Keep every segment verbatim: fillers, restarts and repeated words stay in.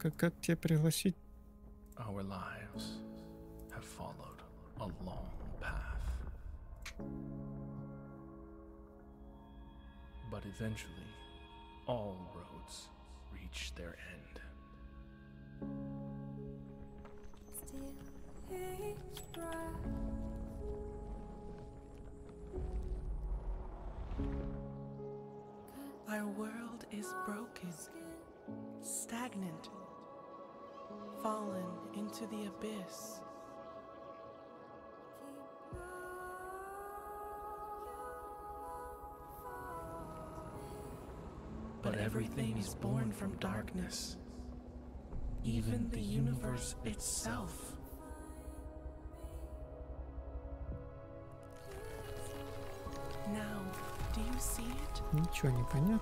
Как, как тебя пригласить? Our lives have followed a long path. But eventually, all roads reach their end. Still each breath. Our world is broken, stagnant, fallen into the abyss. But everything is born from darkness, even the universe itself. Now, do you see it? Ничего не понятно.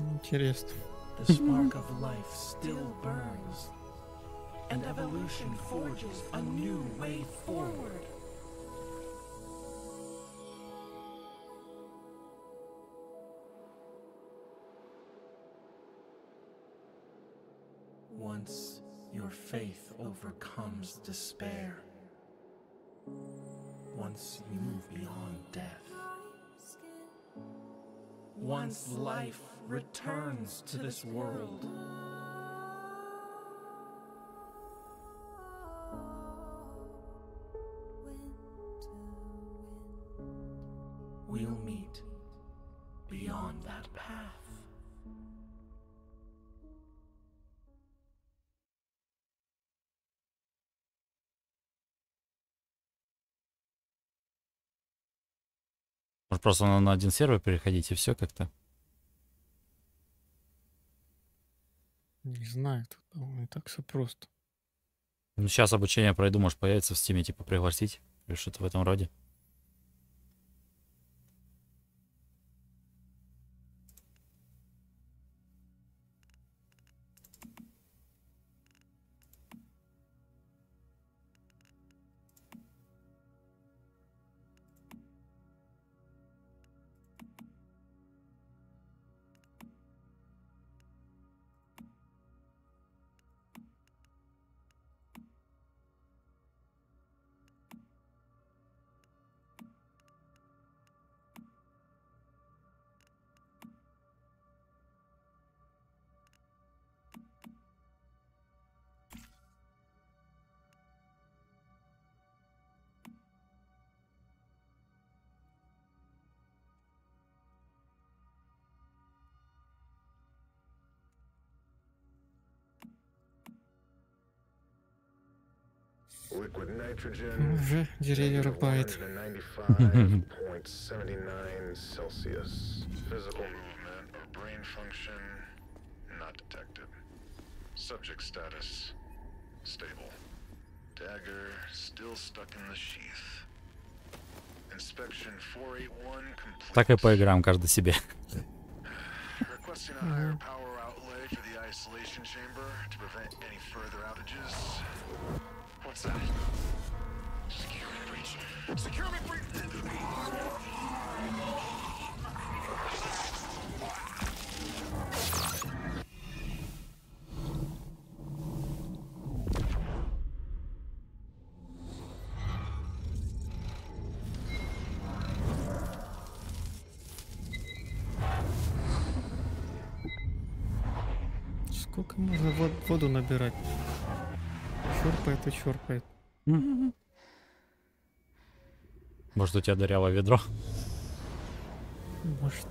Интересно. The spark of life still burns, and evolution forges a new way forward. Once your faith overcomes despair, once you move beyond death, once life returns to this world. We'll meet beyond that path. Просто надо на один сервер переходить и все как-то. Не знаю, тут не так все просто. Ну, сейчас обучение пройду, может появится в стиме, типа пригласить или что-то в этом роде. Уже деревья рубает. Так и поиграем каждый себе. What's that? Secure me breach. Secure me breach. Сколько можно воду набирать? Черпает и черпает. Может, у тебя дырявое ведро? Может.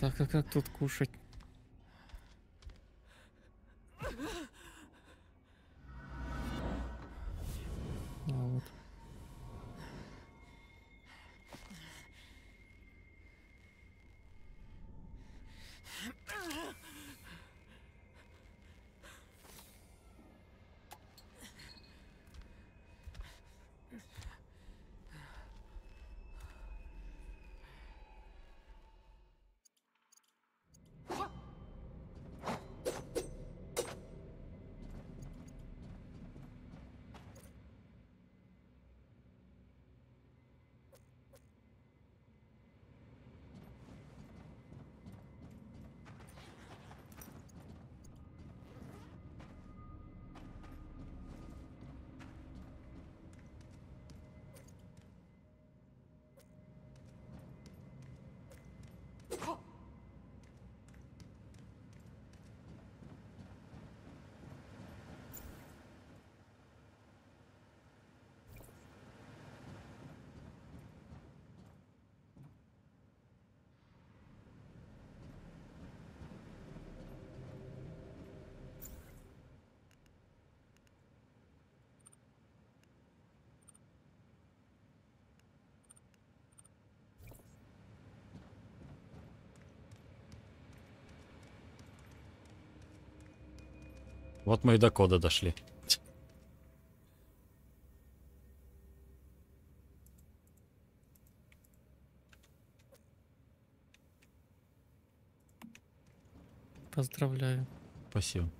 Так, а как тут кушать? А вот. Вот мы и до кода дошли. Поздравляю. Спасибо.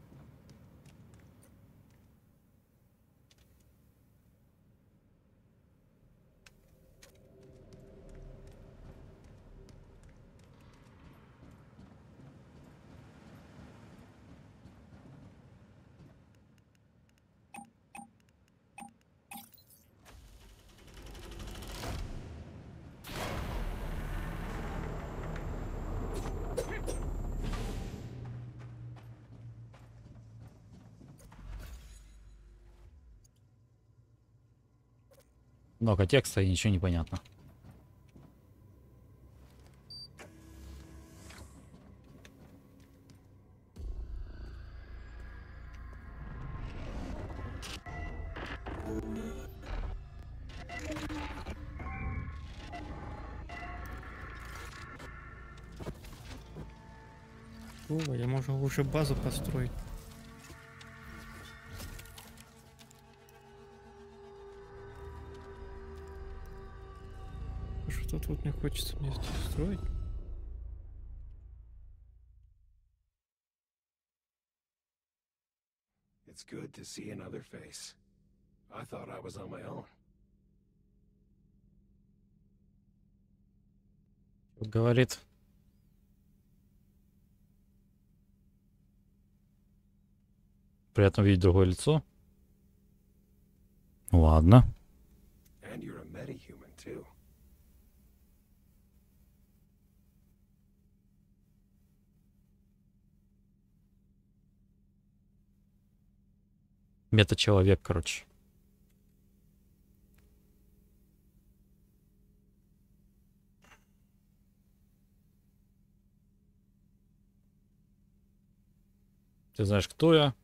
Много текста и ничего не понятно. О, я могу уже базу построить. Тут не хочется мне здесь строить. It's good to see another face. I thought I was on my own. Говорит. Приятно видеть другое лицо. Ладно. And you're a metahuman too. Мета-человек, короче. Ты знаешь, кто я?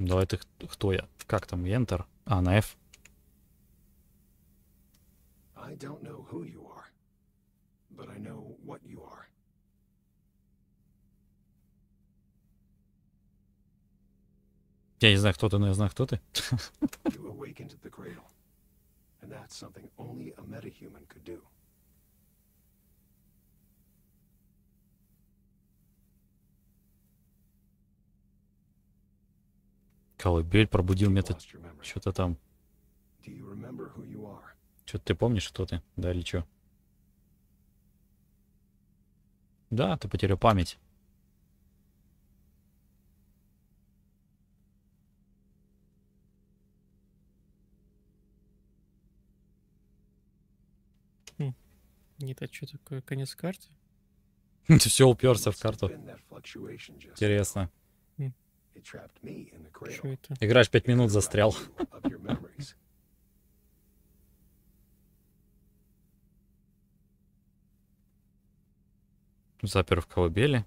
Давай ты, кто я? Как там? Enter? А, на F. I don't know who you are, but I know what you are. Я не знаю, кто ты, но я знаю, кто ты. Колыбель пробудил мета... Что-то там. Что-то ты помнишь, кто ты? Да, или что? Да, ты потерял память. Нет, а что такое? Конец карты? Ты все уперся в карту. Интересно. Mm. Что это? Играешь пять минут, застрял. Запер в колыбели.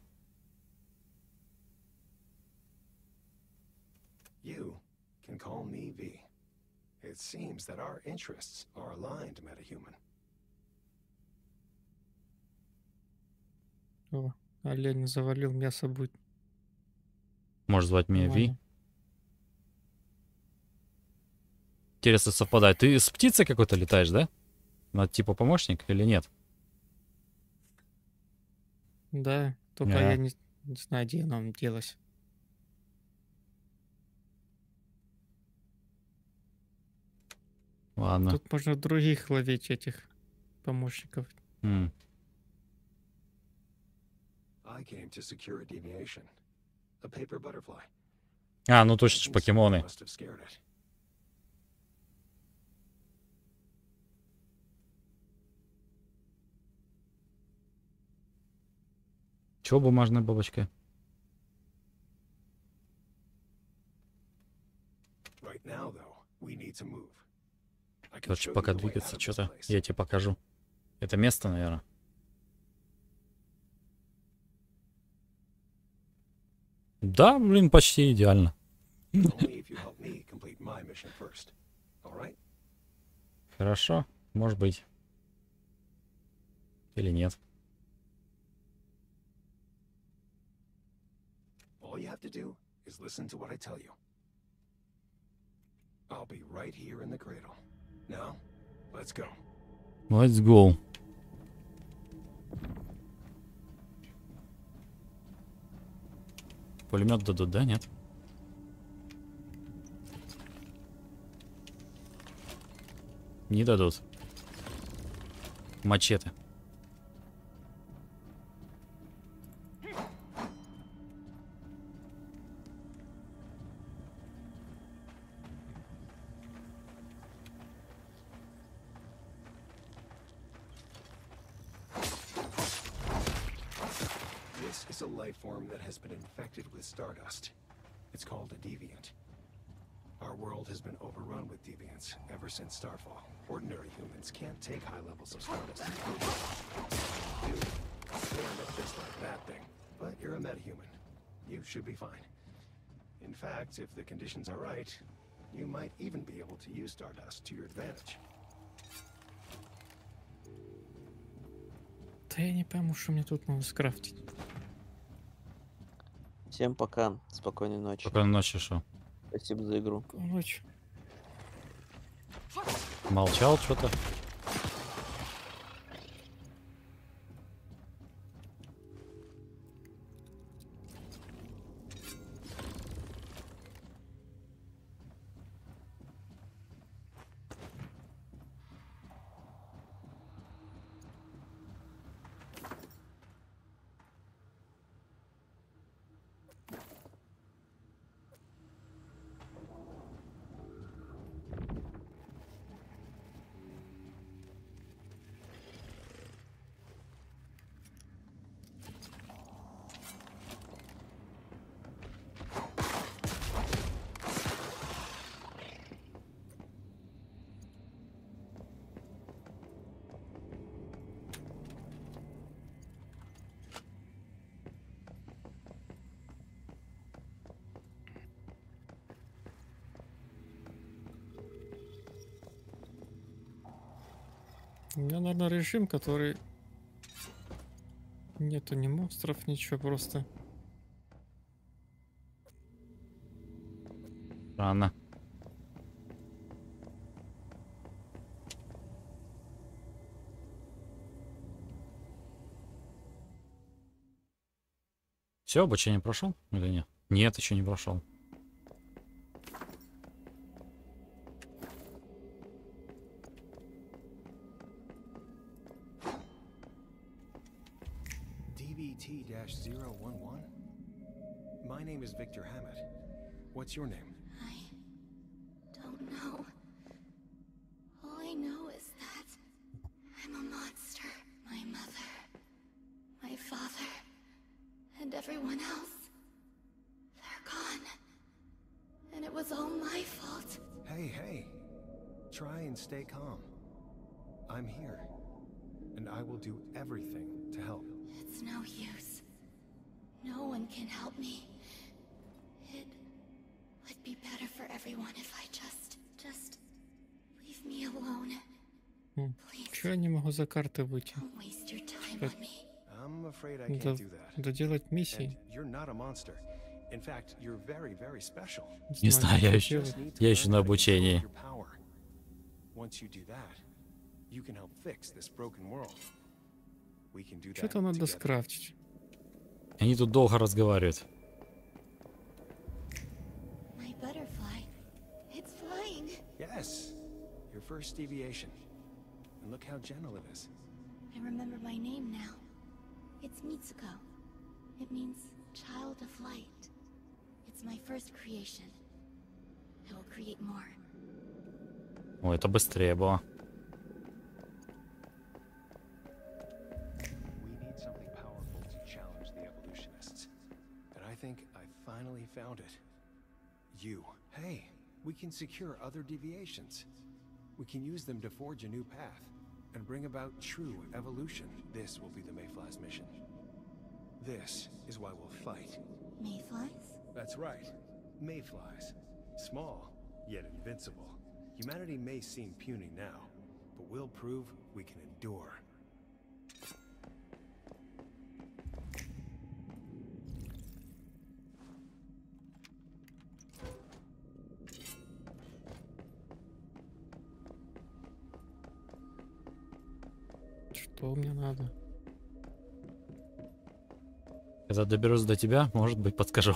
О, олень завалил, мясо будет. Можешь звать меня Ви. Интересно совпадает. Ты с птицей какой-то летаешь, да? Ну, типа помощник или нет? Да, только а. я не, не знаю, где нам делось. Ладно. Тут можно других ловить, этих помощников. М. А, ну точно же покемоны. Чё, бумажная бабочка? Короче, пока двигаться что-то, я тебе покажу. Это место, наверное. Да, блин, почти идеально. Хорошо, может быть. Или нет. All you have to do is listen to what I tell you. I'll be right here in the cradle. Now, let's go. Let's go. Пулемет дадут, да, нет? Не дадут. Мачете. Stardust. It's called a deviant. Our world has been overrun with deviants ever since Starfall. Ordinary humans can't take high levels of Stardust. Dude, you end up just like that thing. But you're a metahuman. You should be fine. In fact, if the conditions are right, you might even be able to use Stardust to your advantage. Да я не пойму, что мне тут надо скрафтить. Всем пока. Спокойной ночи. Спокойной ночи, шо. Спасибо за игру. Ночь. Молчал что-то. У меня, наверное, режим, который нету ни монстров, ничего просто. Рано. Все, обучение прошел или нет? Нет, еще не прошел. What's your name? I don't know. All I know is that I'm a monster. My mother, my father, and everyone else. They're gone. And it was all my fault. Hey, hey. Try and stay calm. I'm here. And I will do everything to help. It's no use. No one can help me. It'd be better for everyone if I just, just leave me alone. Чего я не могу за карты выйти? Доделать миссии. Не знаю, я еще, я еще на обучении. Что-то надо скрафтить. Они тут долго разговаривают. Yes, your first deviation. And look how gentle it is. I remember my name now. It's Mitsuko. It means child of light. It's my first creation. I will create more. О, это быстрее было. We need something powerful to challenge the evolutionists. And I think I finally found it. You. Hey. We can secure other deviations. We can use them to forge a new path and bring about true evolution. This will be the Mayflies' mission. This is why we'll fight. Mayflies? That's right. Mayflies. Small, yet invincible. Humanity may seem puny now, but we'll prove we can endure. что мне надо. Когда доберусь до тебя, может быть, подскажу.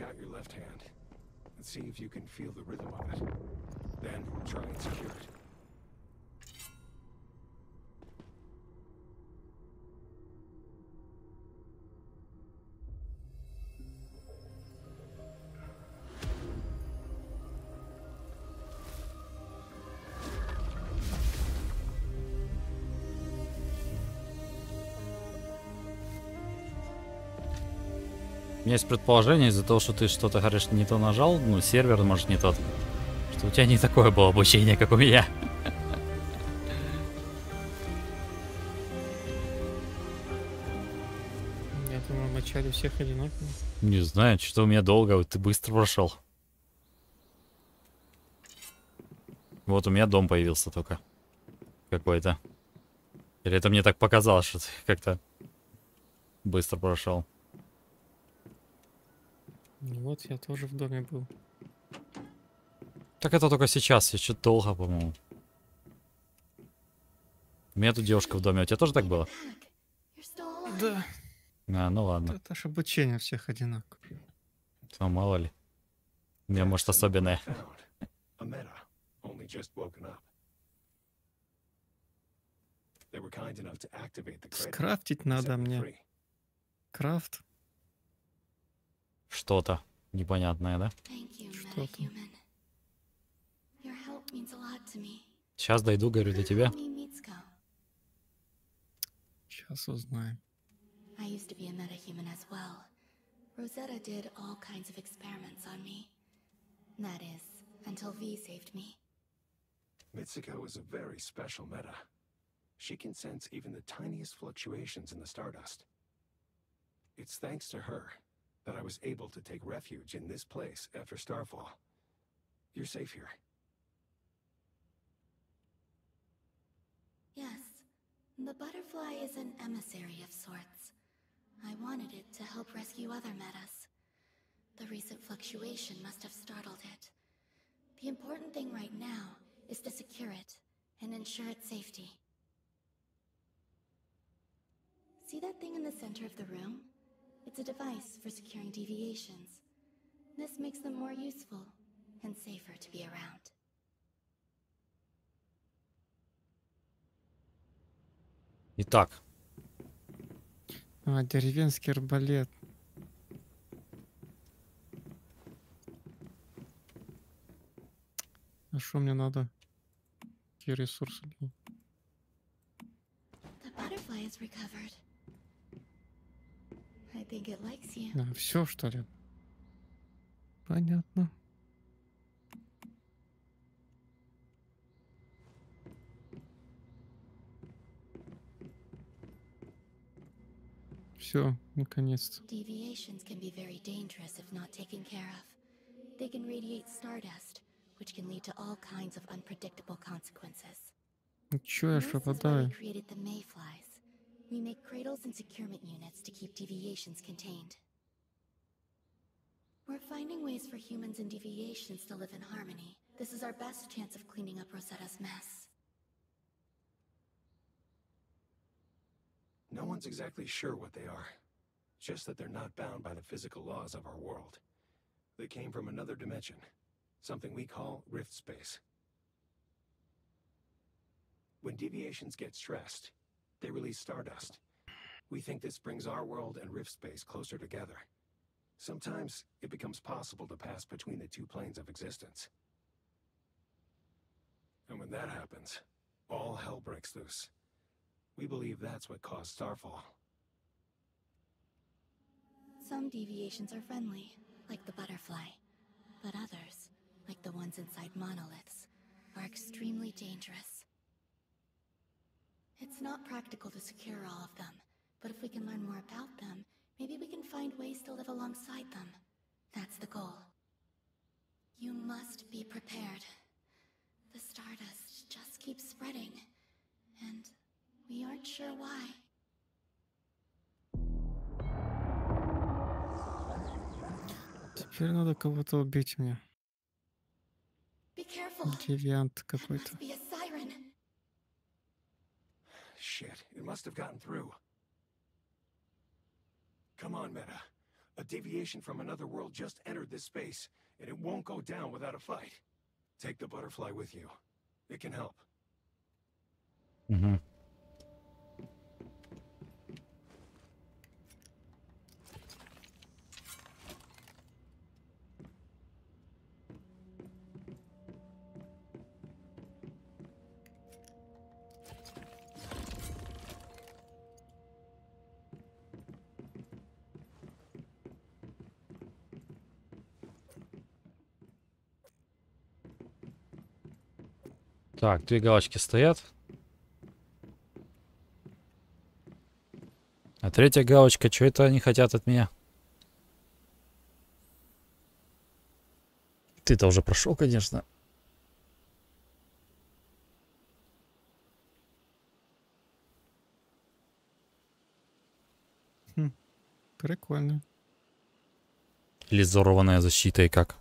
Out your left hand and see if you can feel the rhythm of it. Then try and secure it. У меня есть предположение, из-за того, что ты что-то, говоришь, не то нажал, ну, сервер, может, не тот, что у тебя не такое было обучение, как у меня. Я думаю, в начале всех одинаково. Не знаю, что у меня долго, ты быстро прошел. Вот у меня дом появился только. Какой-то. Или это мне так показалось, что ты как-то быстро прошел. Вот, я тоже в доме был. Так это только сейчас, еще долго, по-моему. У меня тут девушка в доме, у тебя тоже так было? Да. А, ну ладно. Это же обучение всех одинаково. Ну, мало ли. У меня, может, особенное. Скрафтить надо мне. Крафт. Что-то непонятное, да? Что-то. Сейчас дойду, говорю, до тебя. Сейчас узнаем. Mitsuko is a very special meta. She can sense even the tiniest fluctuations in the stardust. It's thanks to her that I was able to take refuge in this place after Starfall. You're safe here. Yes, the butterfly is an emissary of sorts. I wanted it to help rescue other metas. The recent fluctuation must have startled it. The important thing right now is to secure it and ensure its safety. See that thing in the center of the room? It's a device for securing deviations. This makes them more useful and safer to be around. Итак. А, деревенский арбалет. А что мне надо? Какие ресурсы? А, все, что ли? Понятно. Все, наконец-то. Чё я пропадаю? We make cradles and securement units to keep deviations contained. We're finding ways for humans and deviations to live in harmony. This is our best chance of cleaning up Rosetta's mess. No one's exactly sure what they are. Just that they're not bound by the physical laws of our world. They came from another dimension. Something we call Rift Space. When deviations get stressed, they release stardust. We think this brings our world and Rift Space closer together. Sometimes, it becomes possible to pass between the two planes of existence. And when that happens, all hell breaks loose. We believe that's what caused Starfall. Some deviations are friendly, like the butterfly. But others, like the ones inside monoliths, are extremely dangerous. It's not practical to secure all of them, but if we can learn more about them, maybe we can find ways to live alongside them. That's the goal. You must be prepared. The stardust just keeps spreading, and we aren't sure why. Теперь надо кого-то убить мне. Девиант какой-то. Shit, it must have gotten through. Come on, Meta. A deviation from another world just entered this space, and it won't go down without a fight. Take the butterfly with you. It can help. Mm-hmm. Так, две галочки стоят. А третья галочка, что это они хотят от меня? Ты-то уже прошел, конечно. Хм, прикольно. Или взорванная защита и как?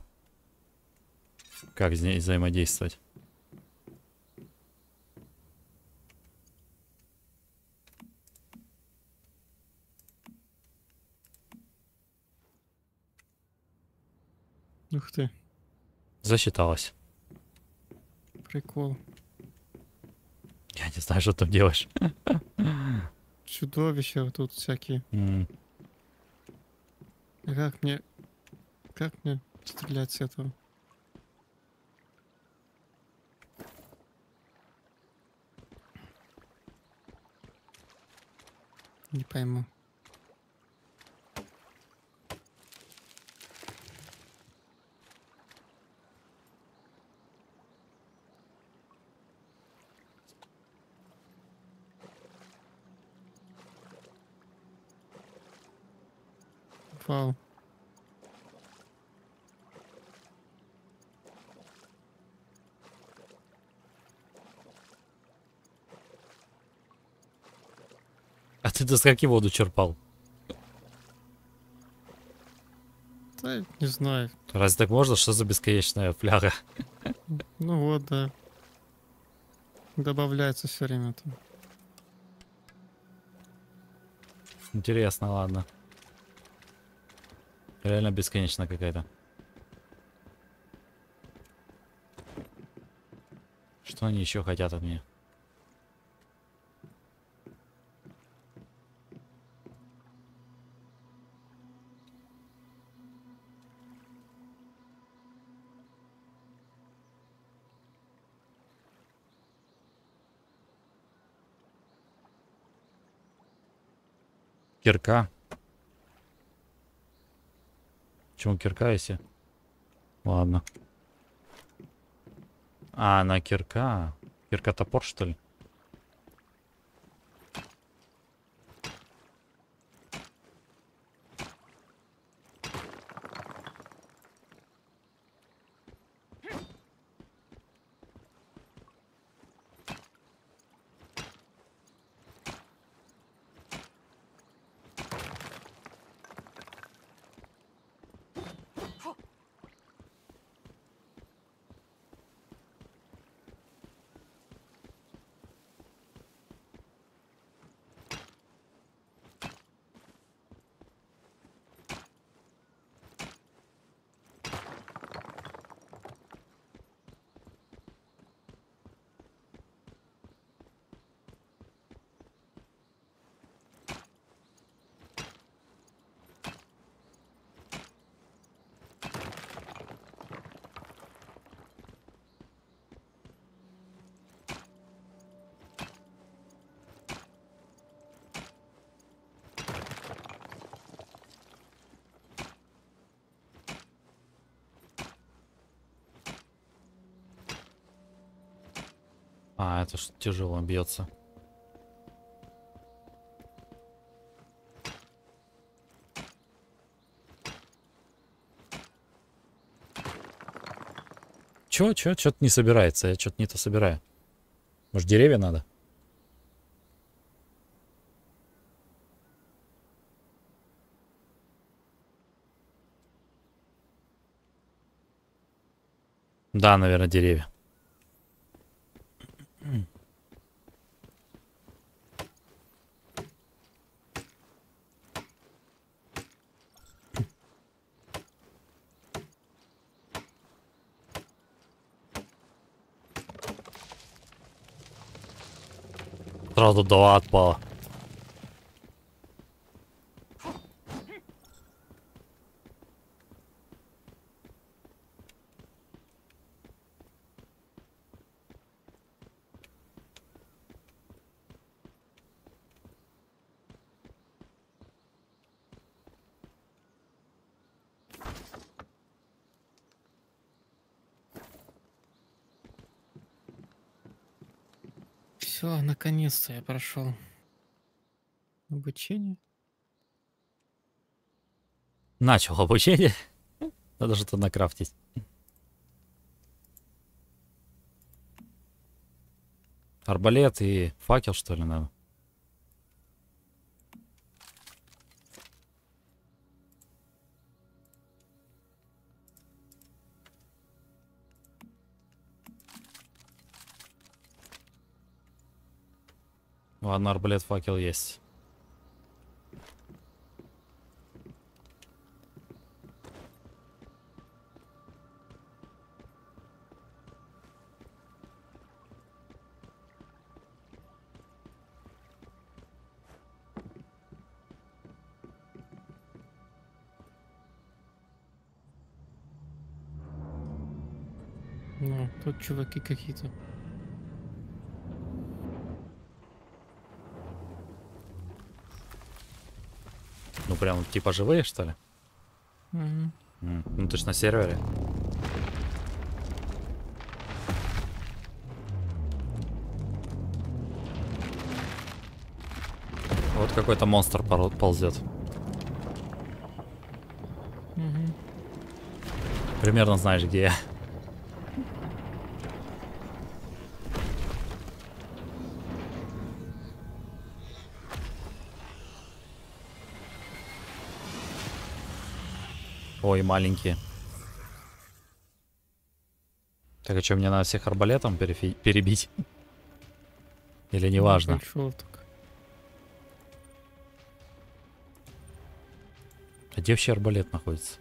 Как с ней взаимодействовать? Ух ты. Засчиталось. Прикол. Я не знаю, что ты делаешь. Чудовища тут всякие. Mm. А как мне... Как мне стрелять с этого? Не пойму. Вау. А ты до скольки воду черпал? Да, не знаю. Раз так можно, что за бесконечная фляга? Ну вот, да. Добавляется все время там. Интересно, ладно. Реально бесконечно какая-то. Что они еще хотят от меня? Кирка. Почему кирка, если? Ладно. А, на кирка. Кирка топор, что ли? А, это ж тяжело бьется. Чё, чё, чё-то не собирается, я что-то не то собираю. Может, деревья надо? Да, наверное, деревья. Сразу два отпала. Все, наконец-то я прошел обучение. Начал обучение. Надо что-то накрафтить. Арбалет и факел, что ли, надо? Ладно, арбалет, факел есть. Ну, тут чуваки какие-то. Ну прям типа живые, что ли? Mm-hmm. Mm. Ну ты ж на сервере. Вот какой-то монстр ползет. Mm-hmm. Примерно знаешь, где я. Ой, маленькие. Так, а что, мне надо всех арбалетом перебить? Или не важно? А где вообще арбалет находится?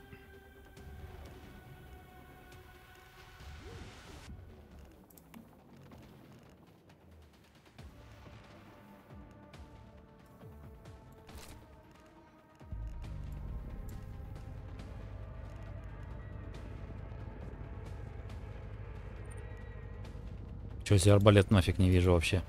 Чё, я арбалет нафиг не вижу вообще.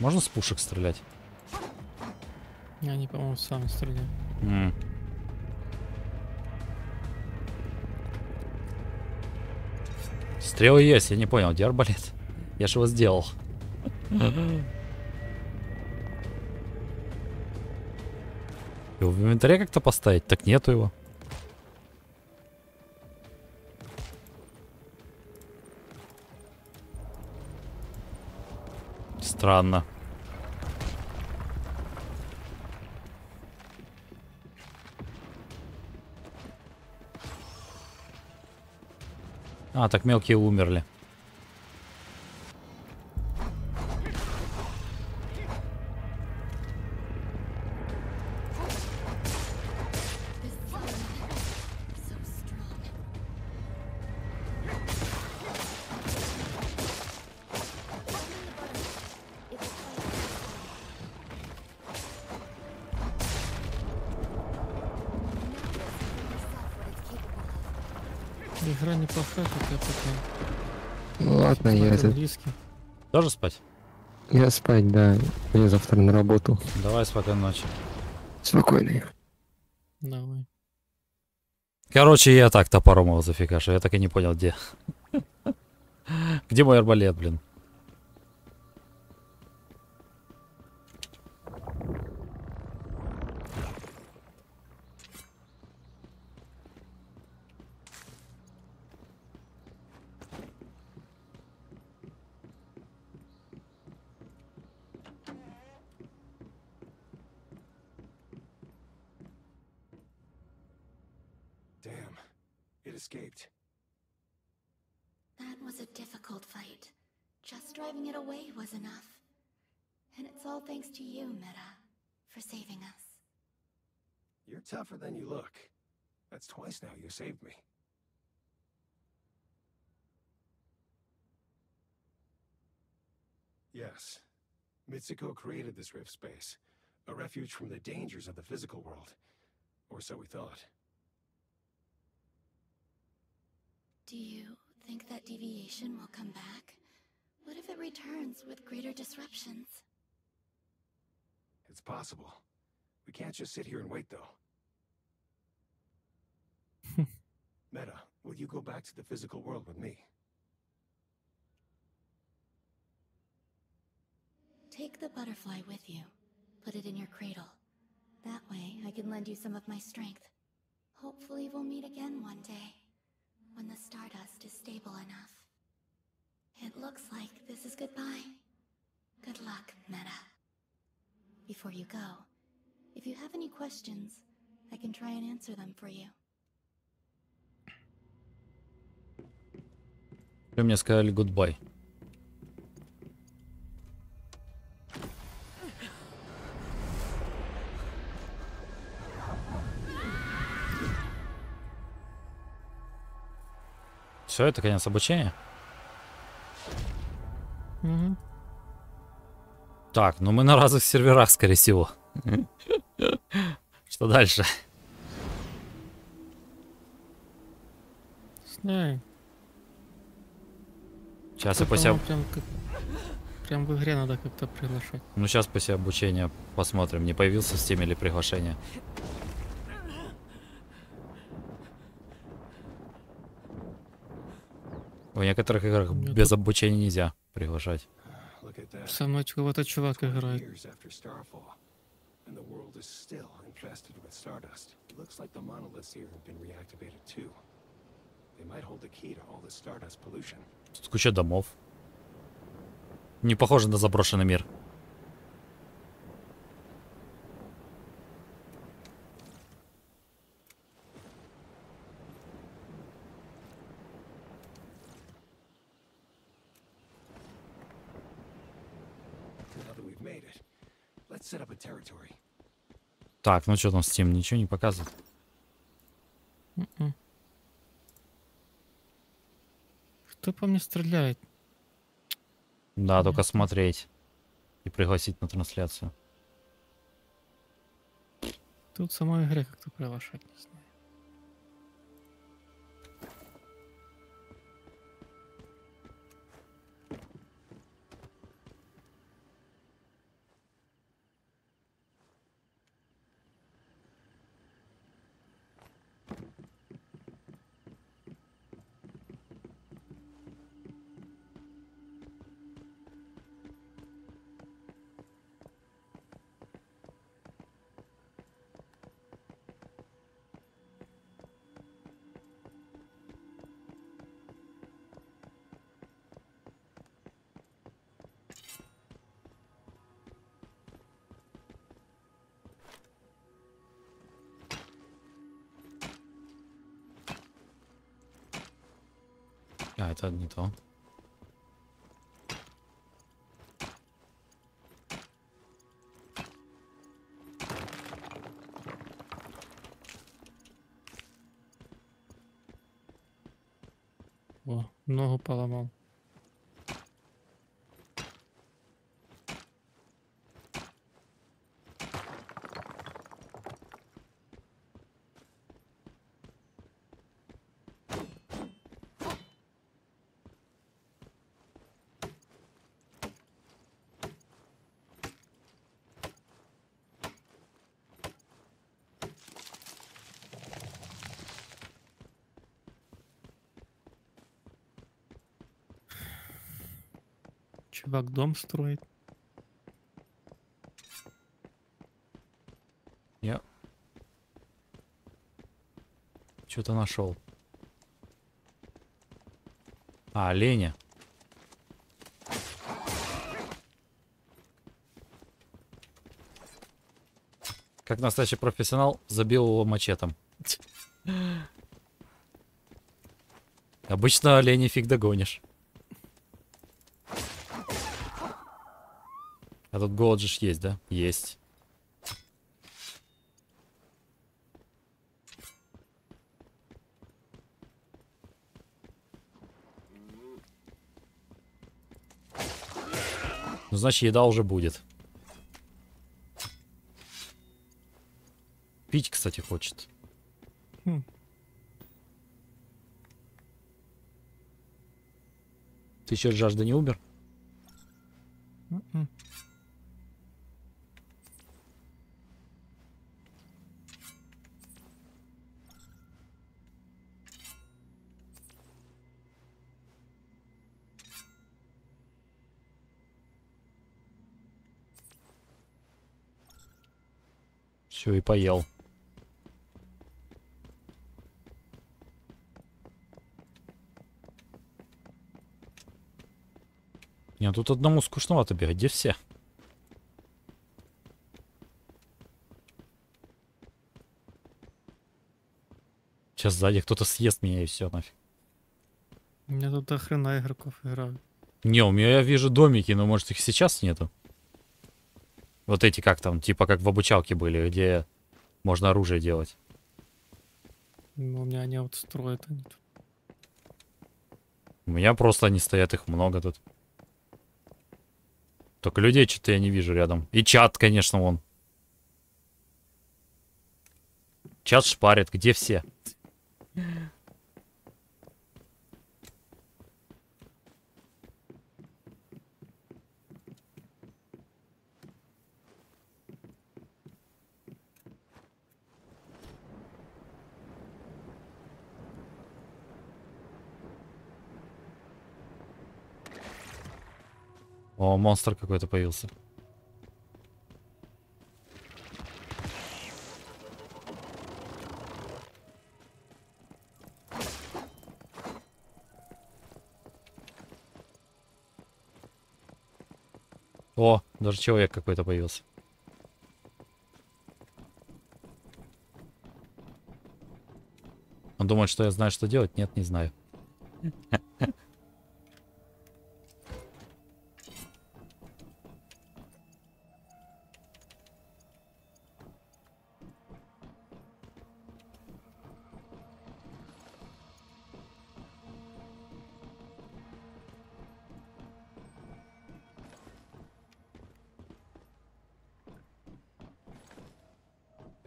Можно с пушек стрелять? Они, по-моему, сами стреляют. Mm. Стрелы есть, я не понял, где арбалет? Я же его сделал. Mm-hmm. Его в инвентаре как-то поставить? Так нету его. Странно. А, так мелкие умерли. игра неплохая, хотя пока. Ну ладно, я это. Тоже спать? Я спать, да. Я завтра на работу. Давай, спокойной ночи. Спокойной. Давай. Короче, я так топором его зафикашу. Я так и не понял, где. Где мой арбалет, блин? Escaped. That was a difficult fight. Just driving it away was enough. And it's all thanks to you, Meta, for saving us. You're tougher than you look. That's twice now you saved me. Yes. Mitsuko created this rift space, a refuge from the dangers of the physical world. Or so we thought. Do you think that deviation will come back? What if it returns with greater disruptions? It's possible. We can't just sit here and wait, though. Meta, will you go back to the physical world with me? Take the butterfly with you. Put it in your cradle. That way, I can lend you some of my strength. Hopefully we'll meet again one day. When the stardust is stable enough. It looks like this is goodbye. Good luck, Meta. Before you go, if you have any questions, I can try and answer them for you. Вы мне сказали goodbye. Все, это конец обучения. Угу. Так, ну мы на разных серверах, скорее всего. Что дальше? Сейчас и после... Прям в игре надо как-то приглашать. Ну сейчас после обучения посмотрим, не появился в Steam или приглашение. В некоторых играх Нет, без тут... обучения нельзя приглашать. Со мной чего-то чувак играет. Тут куча домов. Не похоже на заброшенный мир. Так, ну что там Steam, ничего не показывает? Mm-mm. Кто по мне стреляет? Да, Нет. только смотреть и пригласить на трансляцию. Тут в самой игре как-то приглашать, не знаю. А, это не то. О, ногу поломал. Чувак дом строит. Я что-то нашел. А, оленя. Как настоящий профессионал, забил его мачетом. Обычно оленей фиг догонишь. А тут голод же есть, да? Есть. Ну, значит, еда уже будет. Пить, кстати, хочет. Хм. Ты еще от жажды не умер? Mm-mm. Все, и поел. Не, тут одному скучновато бегать. Где все? Сейчас сзади кто-то съест меня, и все нафиг. У меня тут до хрена игроков играют. Не, у меня я вижу домики, но может их сейчас нету. Вот эти как там, типа как в обучалке были, где можно оружие делать. Ну, у меня они вот строят. Они... У меня просто они стоят, их много тут. Только людей что-то я не вижу рядом. И чат, конечно, вон. Чат шпарит, где все? О, монстр какой-то появился. О, даже человек какой-то появился. Он думает, что я знаю, что делать. Нет, не знаю.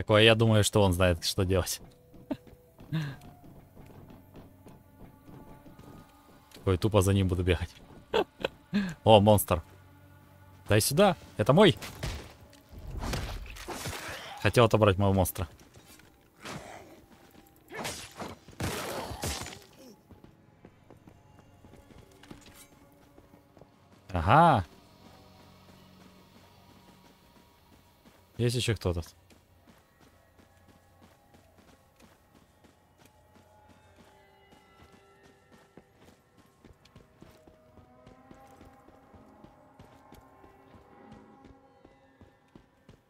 Я думаю, что он знает, что делать. Такой тупо за ним буду бегать. О, монстр. Дай сюда. Это мой. Хотел отобрать моего монстра. Ага. Есть еще кто-то.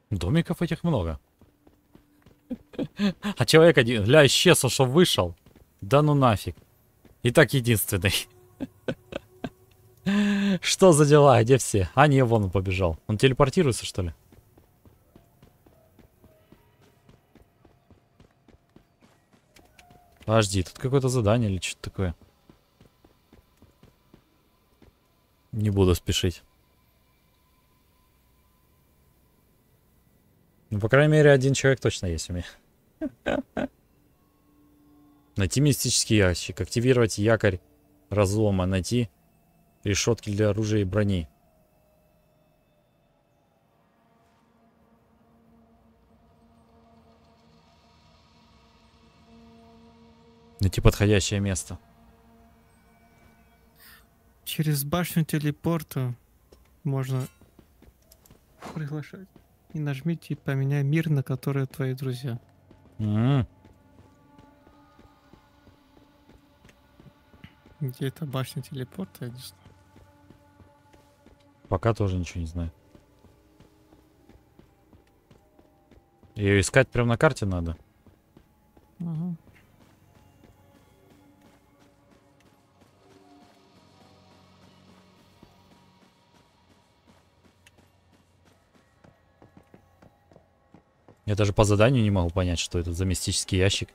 Домиков этих много. А человек один, ля, исчез, что вышел. Да ну нафиг. И так единственный. Что за дела, где все? А не, вон он побежал. Он телепортируется, что ли? Подожди, тут какое-то задание или что-то такое. Не буду спешить. Ну, по крайней мере, один человек точно есть у меня. Найти мистический ящик, активировать якорь разлома, найти решетки для оружия и брони. Найти подходящее место. Через башню телепорта можно приглашать. И нажмите «Поменяй мир, на который твои друзья». А-а-а. Где эта башня телепорта, я не знаю. Пока тоже ничего не знаю. Ее искать прям на карте надо. Ага. Я даже по заданию не могу понять, что это за мистический ящик.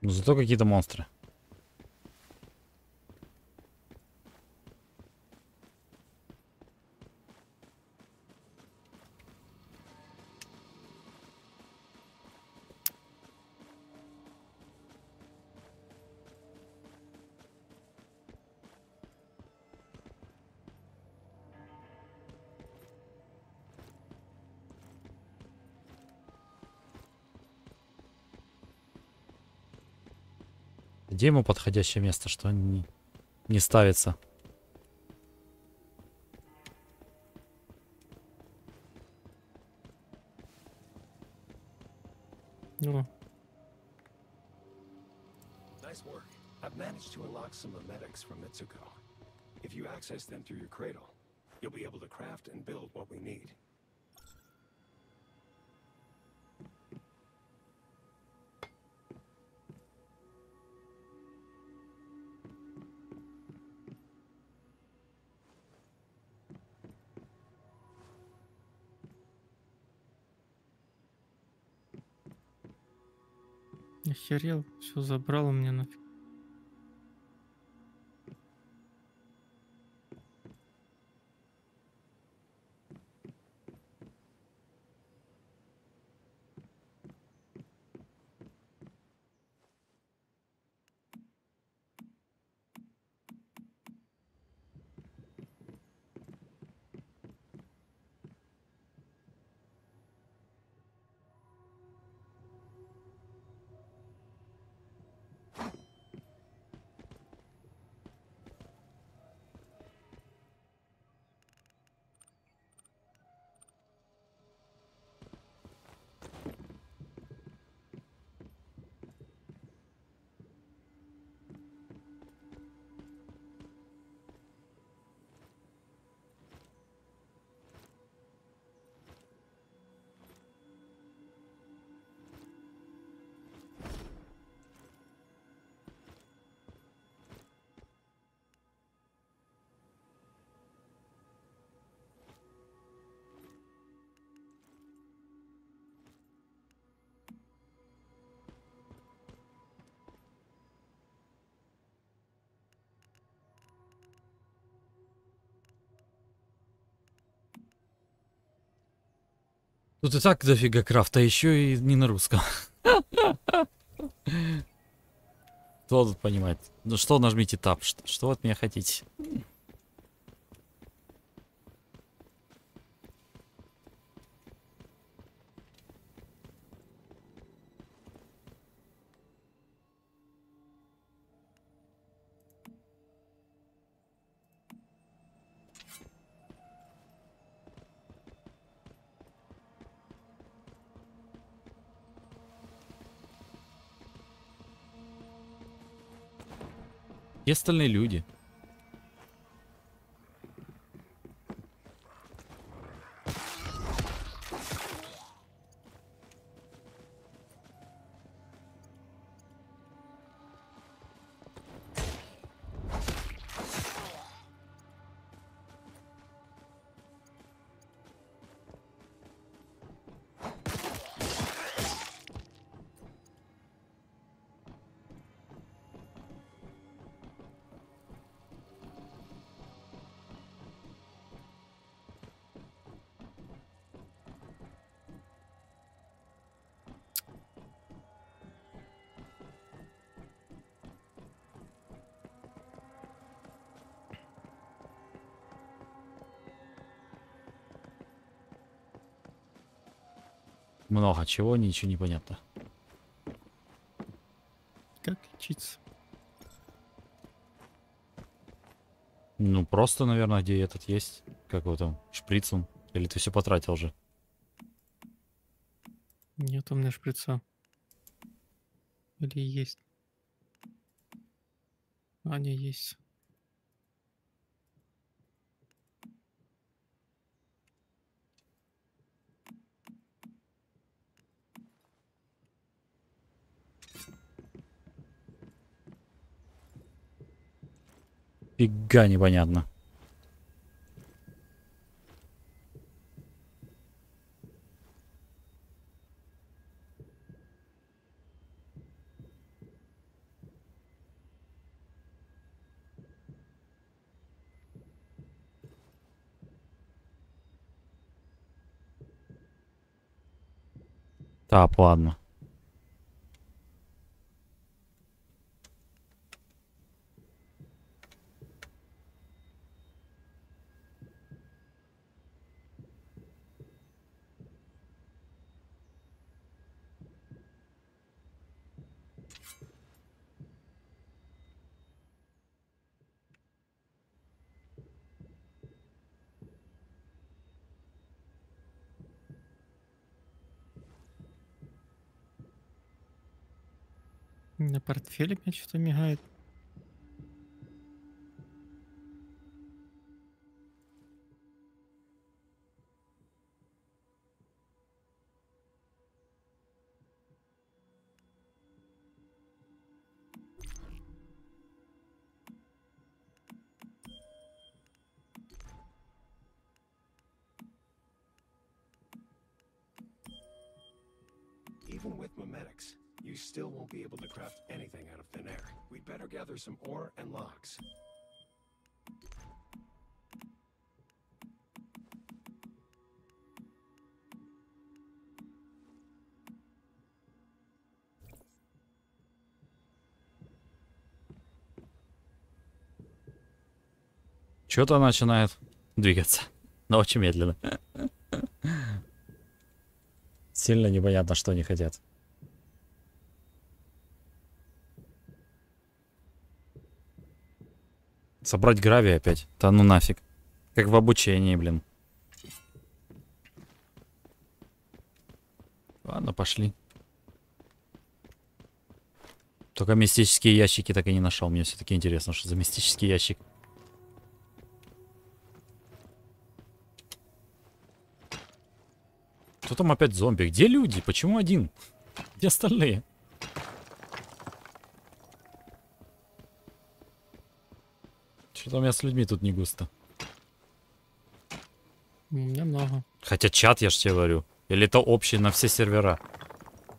Но зато какие-то монстры. Где ему подходящее место, что не, не ставится? О. Охерел, все забрал у меня нафиг. Тут и так дофига крафта, еще и не на русском. Кто тут понимает? Ну что, нажмите тап, что, что от меня хотите? И остальные люди. много чего, ничего не понятно. Как лечиться? Ну, просто, наверное, где этот есть. Как его там, шприцом? Или ты все потратил же? Нет у меня шприца. Или есть? А, не есть. Фига непонятно. Так, ладно. На портфеле меня что-то мигает. Some ore and locks. Что-то начинает двигаться, но очень медленно. Сильно непонятно, что они хотят. Собрать гравий опять? Да ну нафиг. Как в обучении, блин. Ладно, пошли. Только мистические ящики так и не нашел. Мне все-таки интересно, что за мистический ящик. Кто там опять зомби? Где люди? Почему один? Где остальные? Что-то у меня с людьми тут не густо. У меня много. Хотя чат, я ж тебе говорю. Или это общий на все сервера.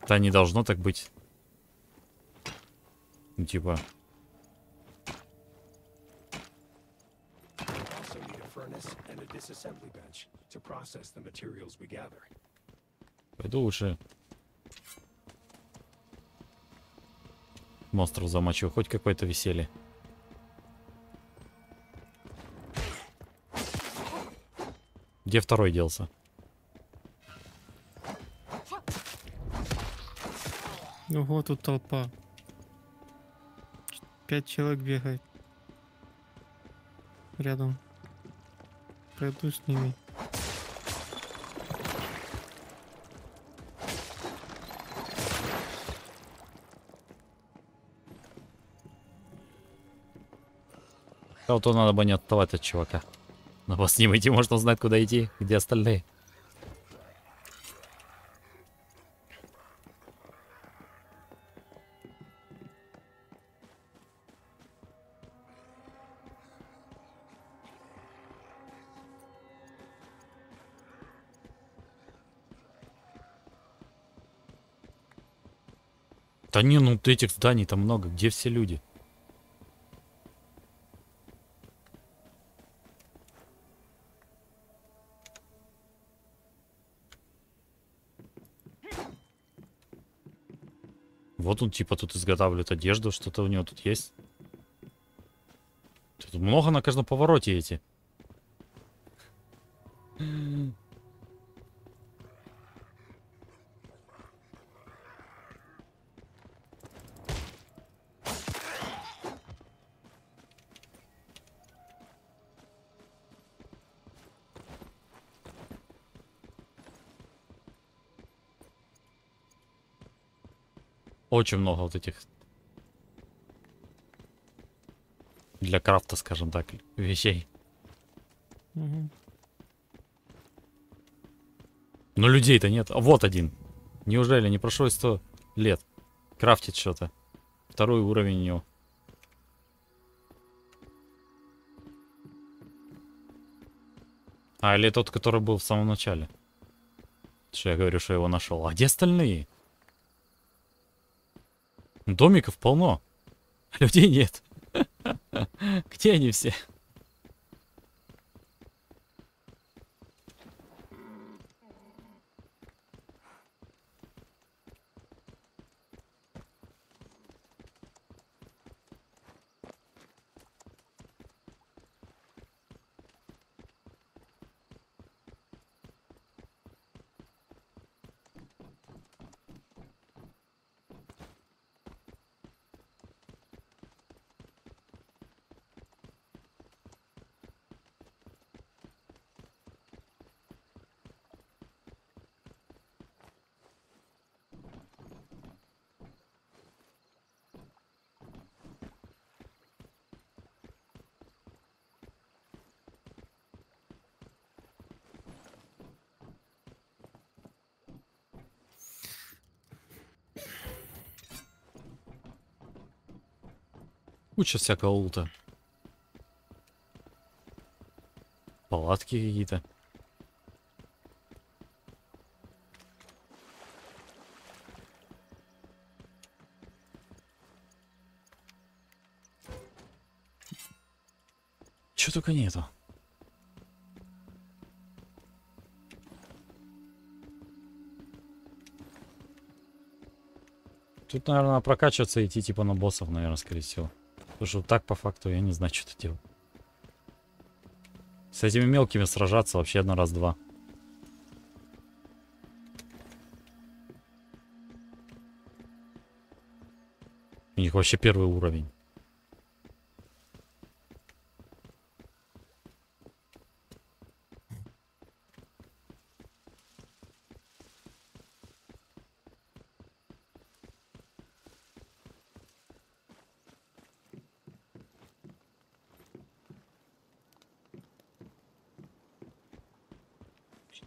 Да не должно так быть. Ну типа. Пойду лучше монстров замочу. Хоть какое-то веселье. Где второй делся? Ну вот тут толпа. Пять человек бегает. Рядом. Пойду с ними. А вот то надо бы не отставать от чувака. На вас не выйти, может, он знает, куда идти, где остальные. Да не, ну этих зданий там много, где все люди? Вот он типа тут изготавливает одежду, что-то у него тут есть. Тут много на каждом повороте эти. Очень много вот этих для крафта, скажем так, вещей. Угу. Но людей-то нет. А вот один. Неужели не прошло сто лет? Крафтит что-то. Второй уровень у него. А, или тот, который был в самом начале. Что я говорю, что я его нашел. А где остальные? Домиков полно. Людей нет. Где они все? Куча всякого лута. Палатки какие-то. Чего только нету. Тут, наверное, прокачиваться идти типа на боссов, наверное, скорее всего. Потому что так по факту я не знаю, что это делать. С этими мелкими сражаться вообще на раз-два. У них вообще первый уровень.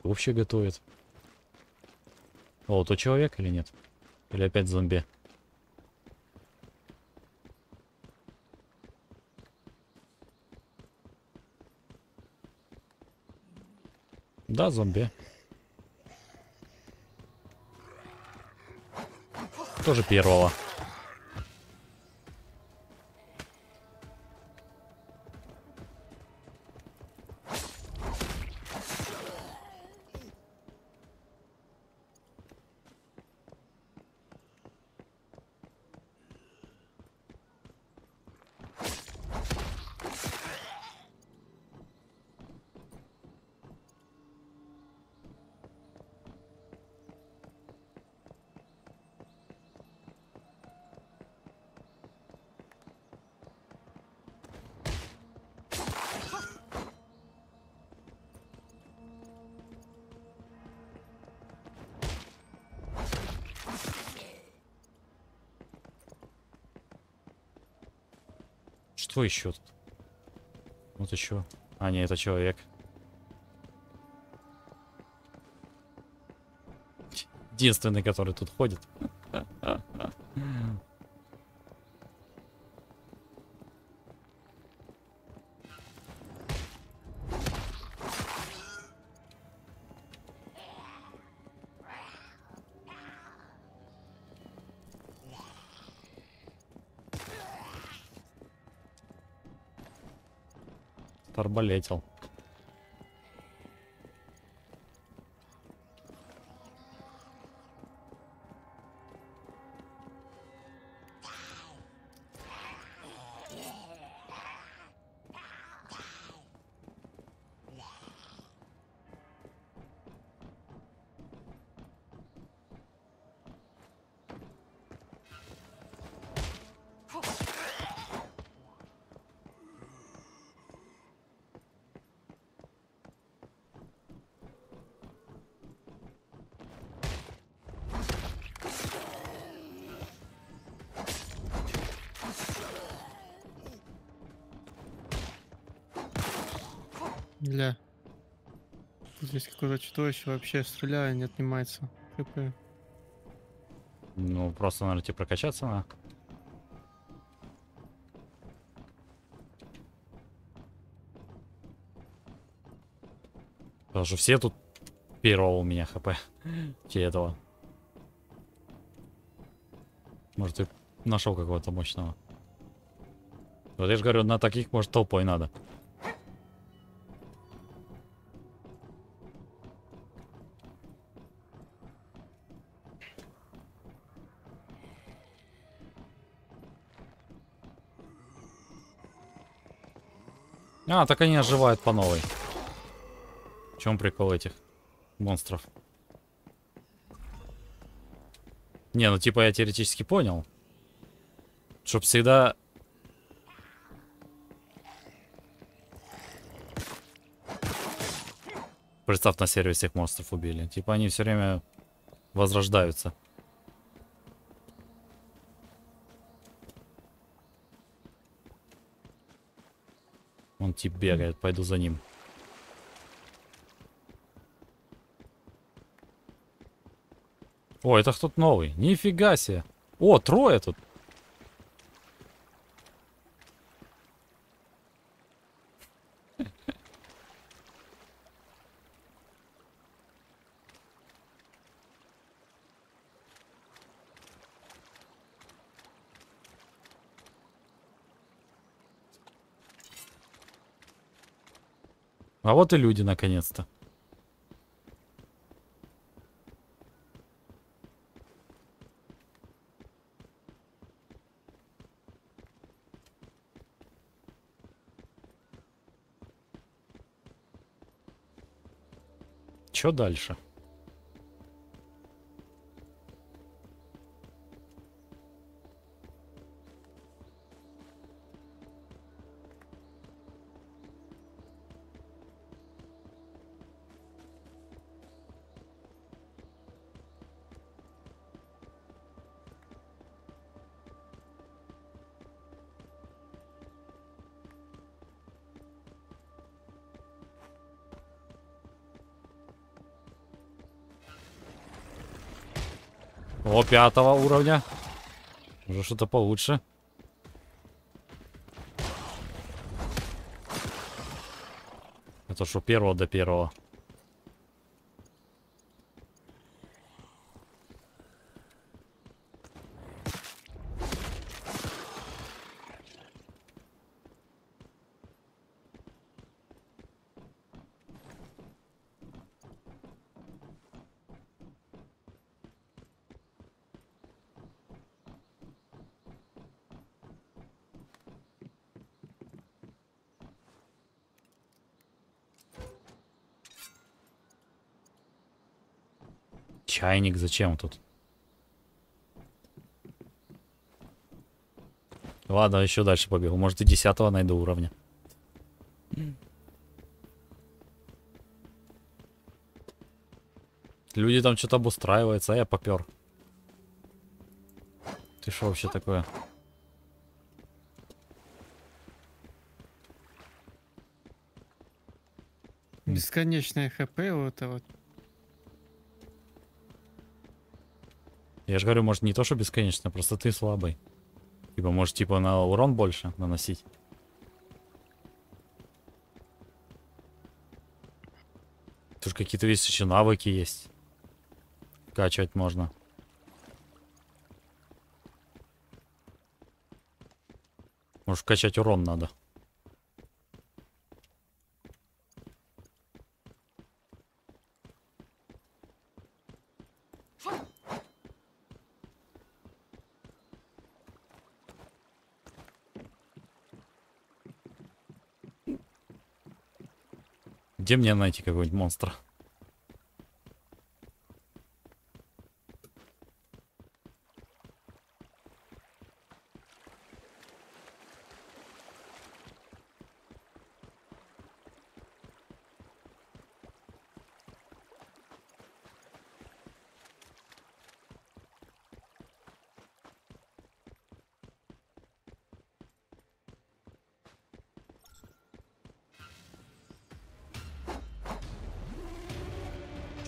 Вообще готовит. О, то человек или нет? Или опять зомби? Да, зомби. Тоже первого. Что еще тут? Вот еще. А, не, это человек. Единственный, который тут ходит. Арбалетил. Ля. Здесь какое-то чудовище вообще, стреляю, не отнимается. ХП. Ну, просто, наверное, тебе прокачаться надо. Потому что все тут первого у меня ХП. Все этого. Может, ты нашел какого-то мощного. Вот я же говорю, на таких, может, толпой надо. А, так они оживают по новой. В чем прикол этих монстров? Не, ну типа я теоретически понял. Чтоб всегда... Представь, на сервисе всех монстров убили. Типа они все время возрождаются. Он тип бегает, пойду за ним. О, это кто-то новый. Нифига себе. О, трое тут. А вот и люди, наконец-то. Чё дальше? О, пятого уровня. Уже что-то получше. Это что, первого до первого. Чайник зачем тут? Ладно, еще дальше побегу. Может, и десятого найду уровня. Люди там что-то обустраиваются, а я попер. Ты что вообще такое? Бесконечное ХП вот это вот. Я же говорю, может, не то, что бесконечно, просто ты слабый. Типа, может, типа, на урон больше наносить. Тут какие-то вещи еще навыки есть. Качать можно. Может, качать урон надо. Где мне найти какого-нибудь монстра?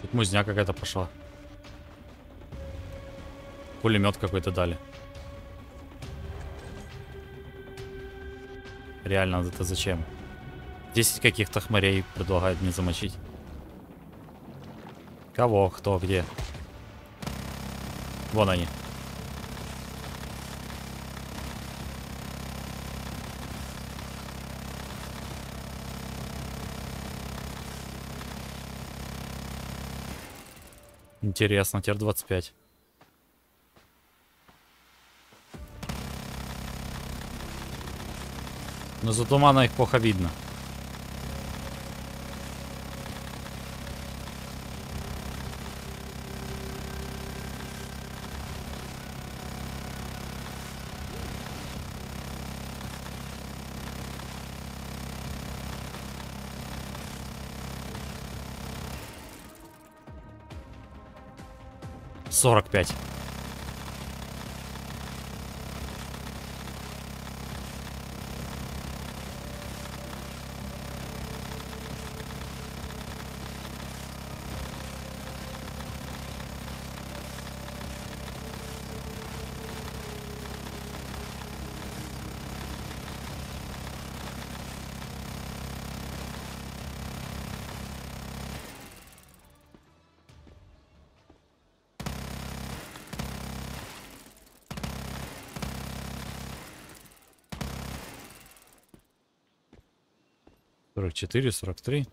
Тут музня какая-то пошла. Пулемет какой-то дали. Реально, это зачем? десять каких-то хмарей предлагают мне замочить. Кого, кто, где? Вон они. Интересно, теперь двадцать пять. Но за тумана их плохо видно. сорок пять. сорок четыре, сорок три.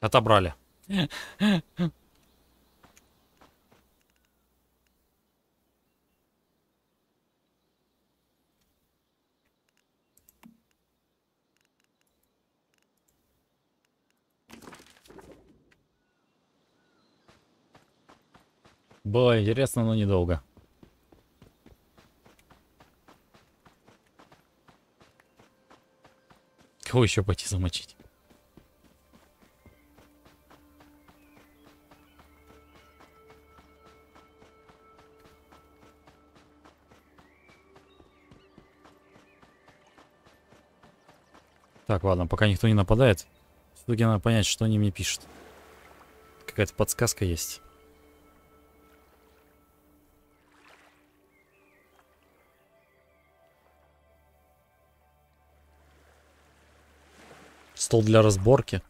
Отобрали. Было интересно, но недолго. Кого еще пойти замочить? Так, ладно, пока никто не нападает, все-таки надо понять, что они мне пишут. Какая-то подсказка есть. Стол для разборки.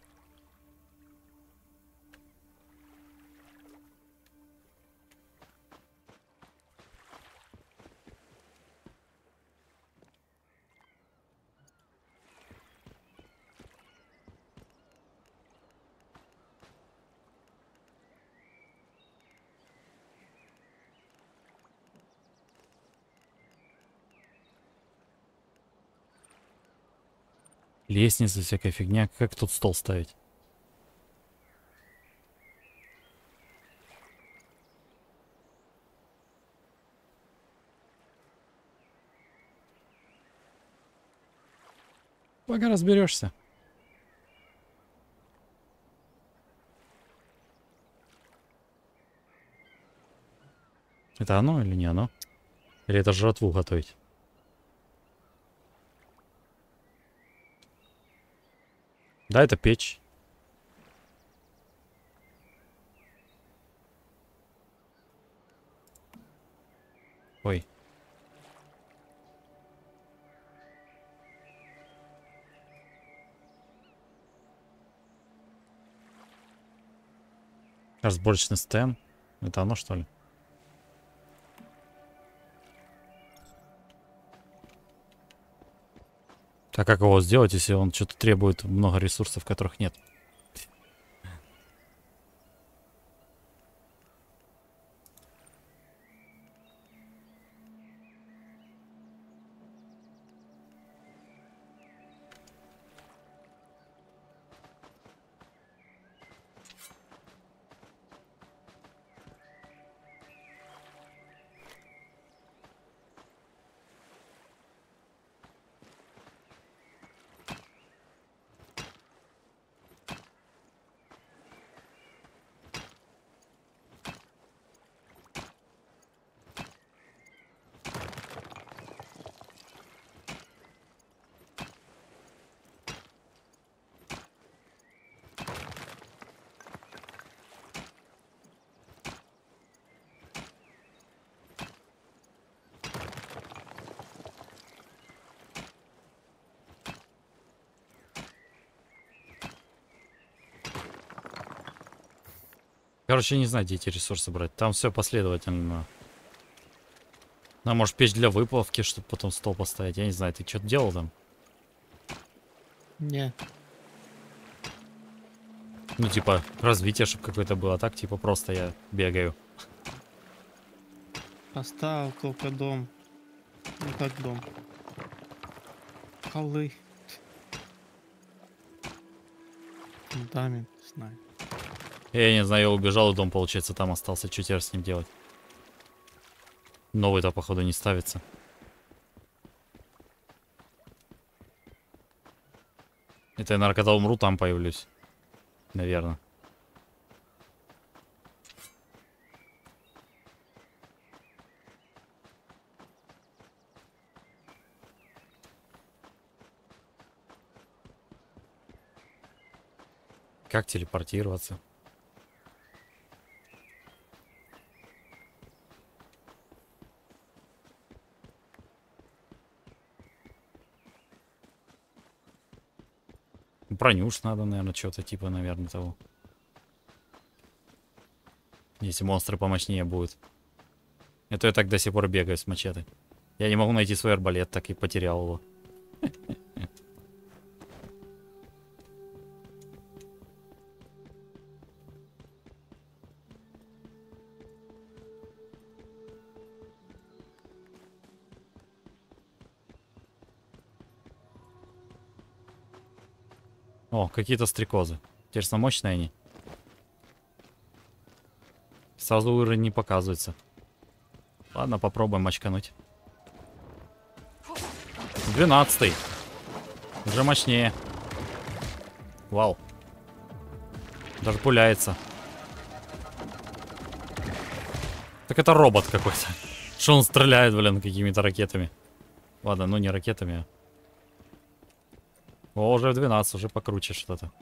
Лестница, всякая фигня. Как тут стол ставить? Пока разберешься. Это оно или не оно? Или это жратву готовить? Да, это печь. Ой. Разборочный стен. Это оно, что ли? А как его сделать, если он что-то требует много ресурсов, которых нет? Короче, не знаю, где эти ресурсы брать. Там все последовательно. Нам, может, печь для выплавки, чтобы потом стол поставить. Я не знаю, ты что-то делал там? Не. Ну, типа, развитие, чтобы какое-то было. Так, типа, просто я бегаю. Поставил только дом. Ну, как дом. Колы. Фундамент, знаю. Я не знаю, я убежал, и дом, получается, там остался. Что теперь с ним делать? Новый-то, походу, не ставится. Это я, наверное, когда умру, там появлюсь. Наверное. Как телепортироваться? Пронюш надо, наверное, что-то типа, наверное, того. Если монстры помощнее будут. Это я так до сих пор бегаю с мачете. Я не могу найти свой арбалет, так и потерял его. О, какие-то стрекозы. Интересно, мощные они? Сразу уровень не показывается. Ладно, попробуем мочкануть. двенадцатый. Уже мощнее. Вау. Даже пуляется. Так это робот какой-то. Что он стреляет, блин, какими-то ракетами. Ладно, ну не ракетами, а... О, уже в двенадцать, уже покруче что-то.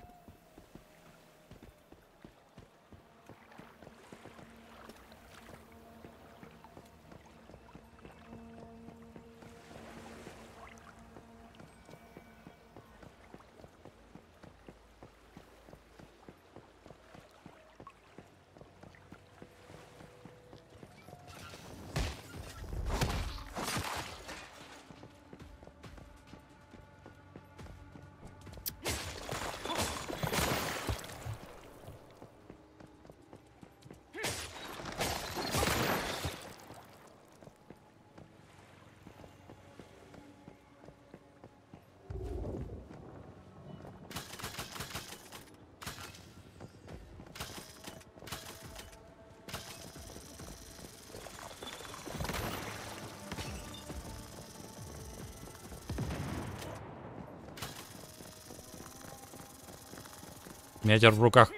Метер в руках.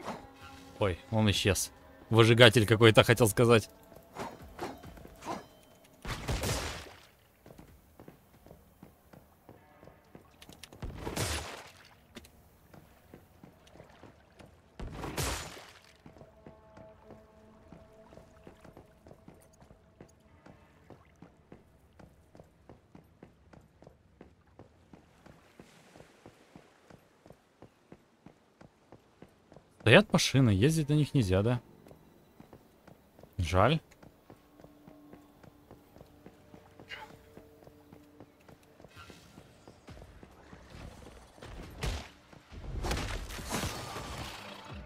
Ой, он исчез. Выжигатель какой-то, хотел сказать. Стоят машины, ездить на них нельзя, да? Жаль.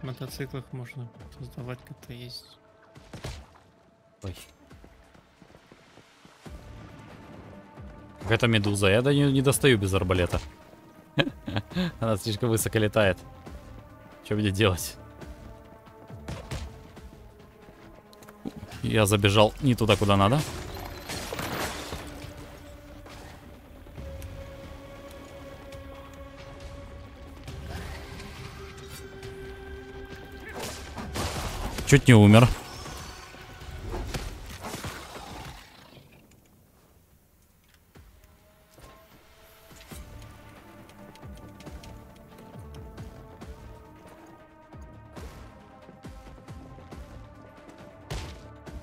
В мотоциклах можно создавать, как-то ездить. Ой. Какая-то медуза. Я до нее не достаю без арбалета. Она слишком высоко летает. Что мне делать? Я забежал не туда, куда надо. Чуть не умер.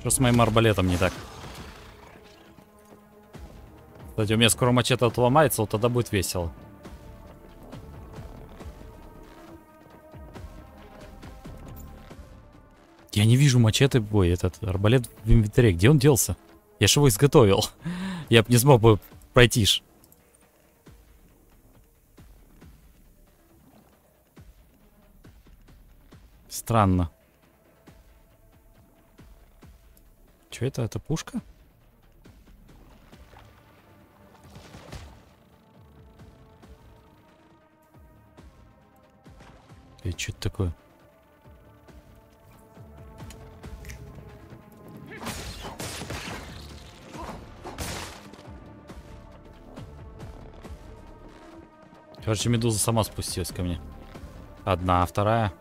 С моим арбалетом не так. Кстати, у меня скоро мачете отломается, вот тогда будет весело. Я не мачете, бой, этот арбалет в инвентаре. Где он делся? Я же его изготовил. Я бы не смог бы пройти ж. Странно. Че это? Это пушка? Эй, что это такое? Короче, медуза сама спустилась ко мне. Одна, а вторая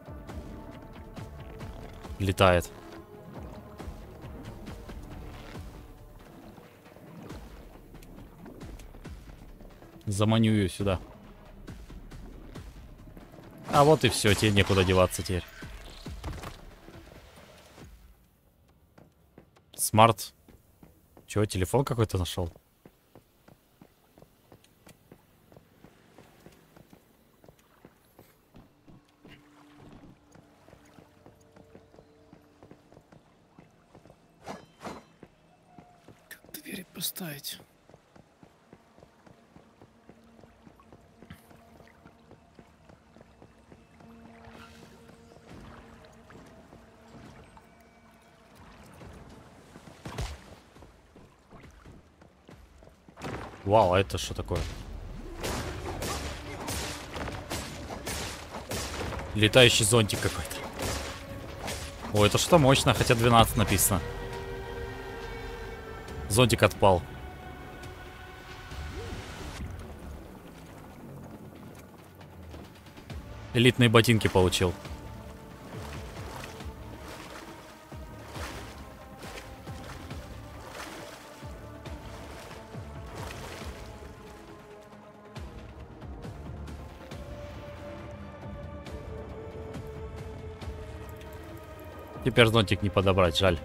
летает. Заманю ее сюда. А вот и все, тебе некуда деваться теперь. Смарт. Чего, телефон какой-то нашел? Поставить. Вау, а это что такое? Летающий зонтик какой-то. О, это что-то мощное, хотя двенадцать написано. Зонтик отпал. Элитные ботинки получил. Теперь зонтик не подобрать, жаль.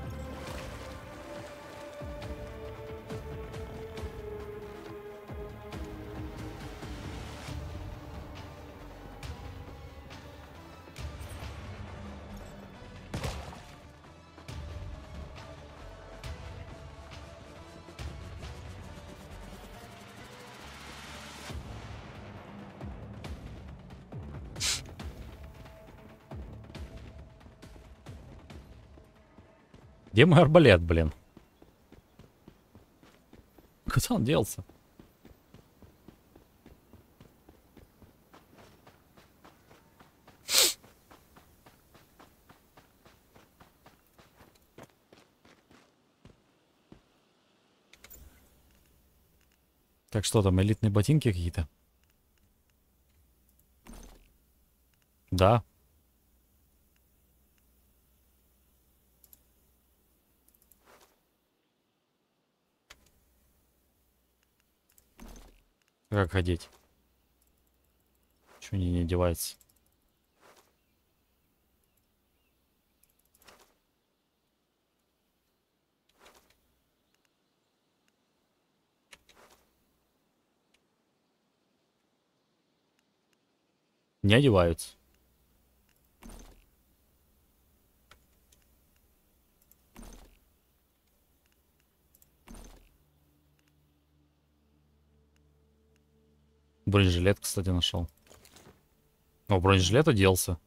Где мой арбалет, блин? Куда он делся? Так, что там, элитные ботинки какие-то? Да. Как ходить? Чего не, не одевается? Не одеваются. Бронежилет, кстати, нашел. О, бронежилет оделся.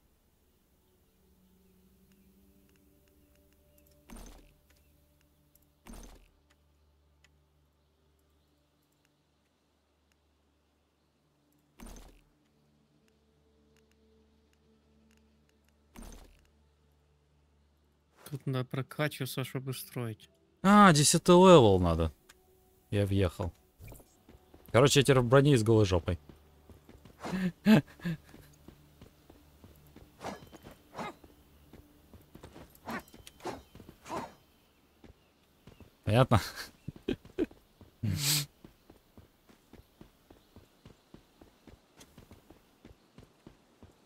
Тут надо прокачиваться, чтобы строить. А, десятый левел надо. Я въехал. Короче, я теперь в броне с голой жопой. Понятно?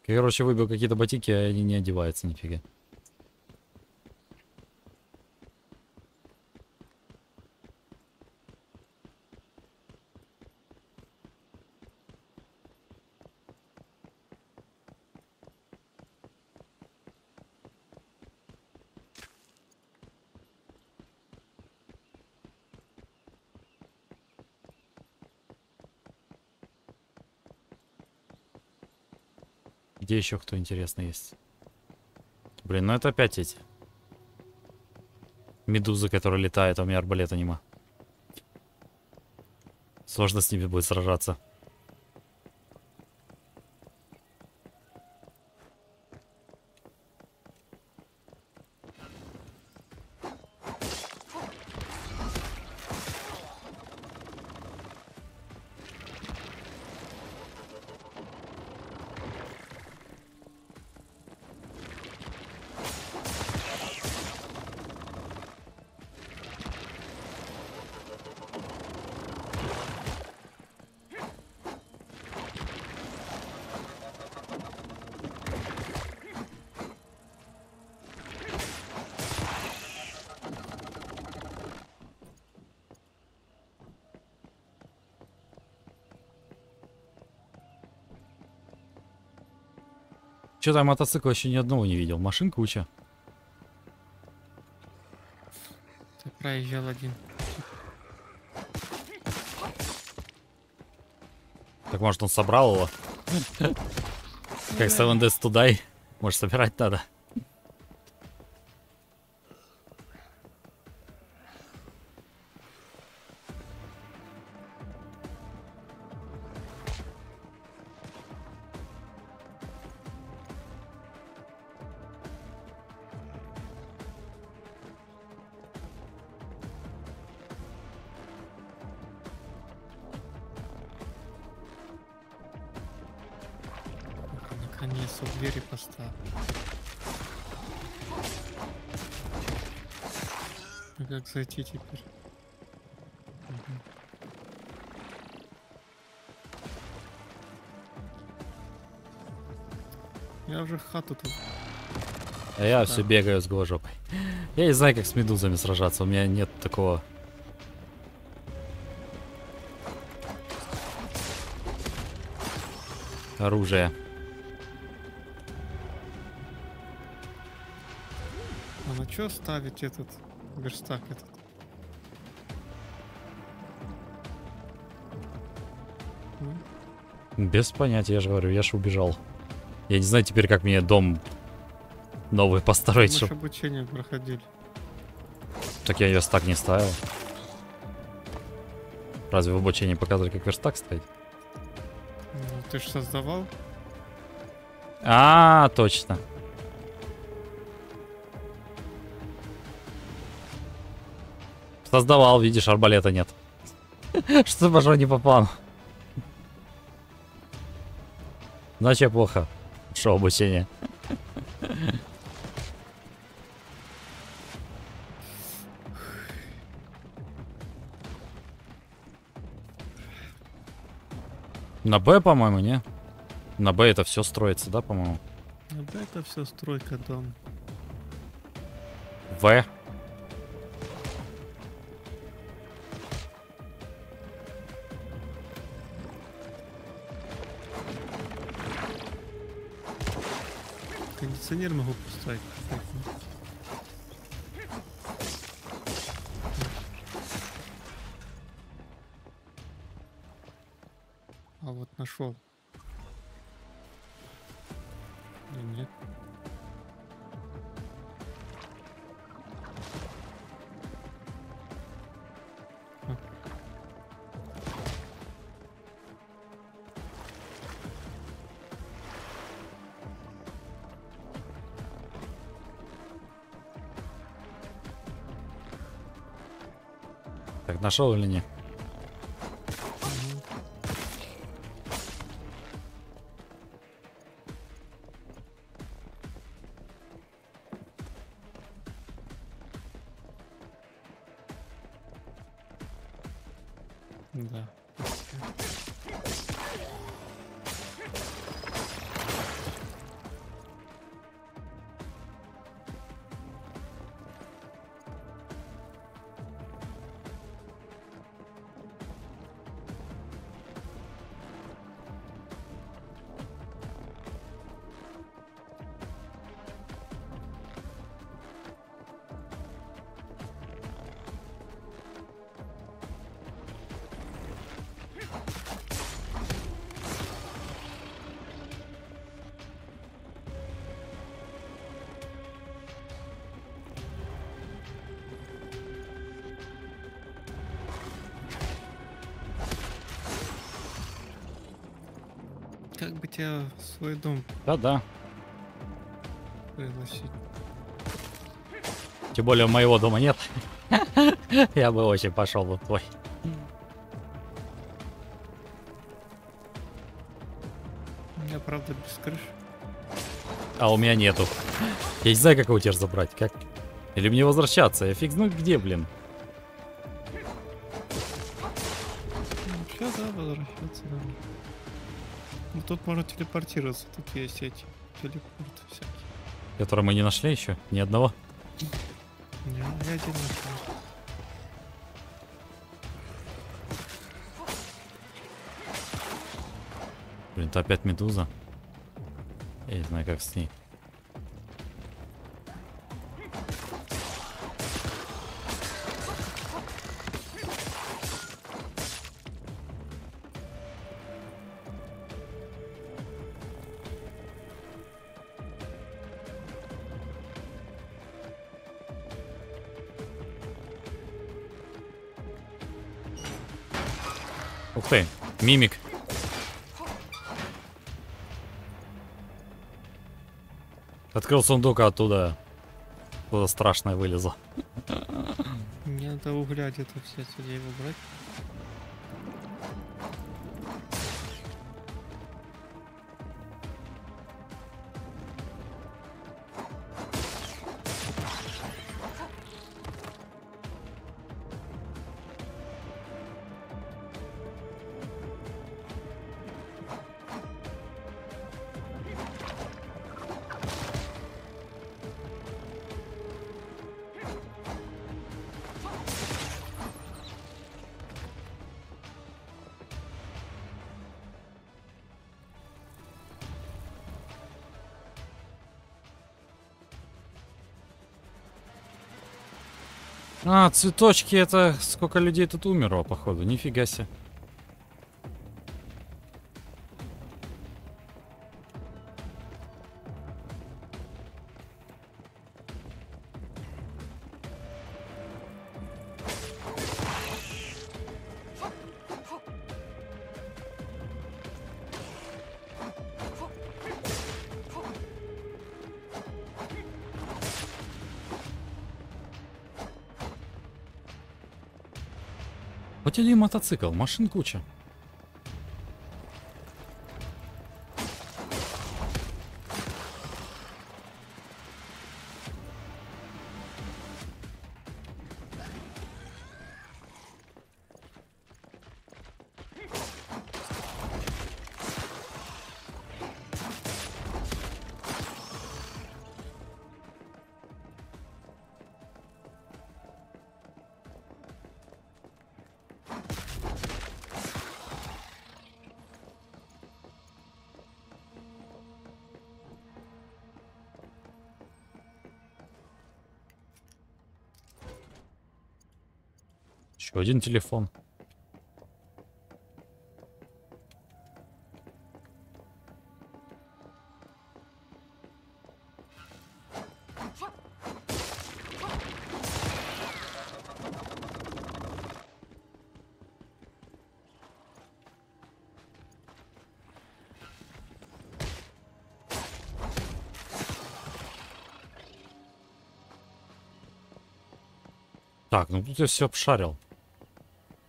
Короче, выбил какие-то ботинки, а они не одеваются нифига. Где еще кто интересный есть? Блин, ну это опять эти. Медузы, которые летают, а у меня арбалета нема. Сложно с ними будет сражаться. Что-то мотоцикл еще ни одного не видел. Машин куча. Ты проезжал один. Так, может, он собрал его? Как Seven Days to Die. Может, собирать надо. Как зайти теперь? Угу. Я уже хату тут. А я да. все бегаю с голожопой. Я не знаю, как с медузами сражаться. У меня нет такого. Оружия. А на что ставить этот? Верстак этот. Без понятия, я же говорю, я же убежал. Я не знаю теперь, как мне дом новый построить. Мы чтоб... обучение проходили. Так я верстак не ставил. Разве в обучении показывали, как верстак ставить? Ну, ты же создавал? А, -а, -а точно. Создавал, видишь, арбалета нет. Что пошло не по плану. Значит, плохо. Шо, обучение. На Б, по-моему, не? На Б это все строится, да, по-моему? На Б это все стройка дом. В. Кондиционер могу поставить. А вот нашел. Или нет? Нашел или нет? Да. тебя в свой дом. Да-да. Пригласить. Тем более моего дома нет. Я бы очень пошел в твой. У меня, правда, без крыши. А у меня нету. Я не знаю, как его теперь забрать. Как? Или мне возвращаться? Я фиг знаю где, блин. Вообще, да, возвращаться, да. Ну тут можно телепортироваться. Тут есть эти телепорты всякие. Которые мы не нашли еще? Ни одного? Не, я один нашел. Блин, это опять медуза. Я не знаю, как с ней. Ух ты, мимик. Открыл сундук, а оттуда что-то страшное вылезло. Мне надо угля где-то все сюда его брать. А, цветочки, это сколько людей тут умерло, походу, нифига себе. Или мотоцикл, машин куча. Еще один телефон. Так, ну тут я все обшарил.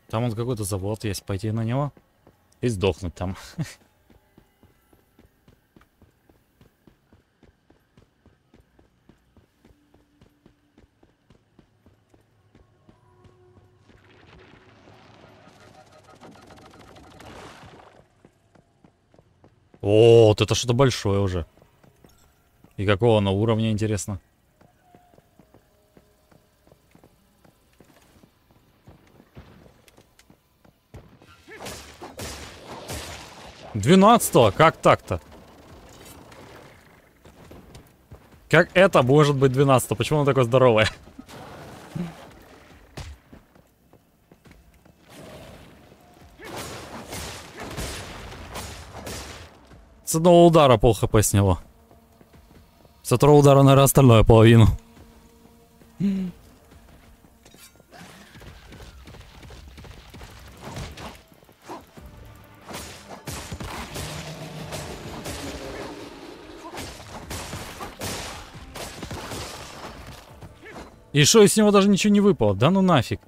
Там вот какой-то завод есть, пойти на него и сдохнуть там. О, вот это что-то большое уже. И какого оно уровня, интересно? двенадцатого? Как так-то? Как это может быть двенадцатого? Почему он такой здоровый? С одного удара пол хп сняло. С второго удара, наверное, остальное половину. И что, из него даже ничего не выпало? Да ну нафиг.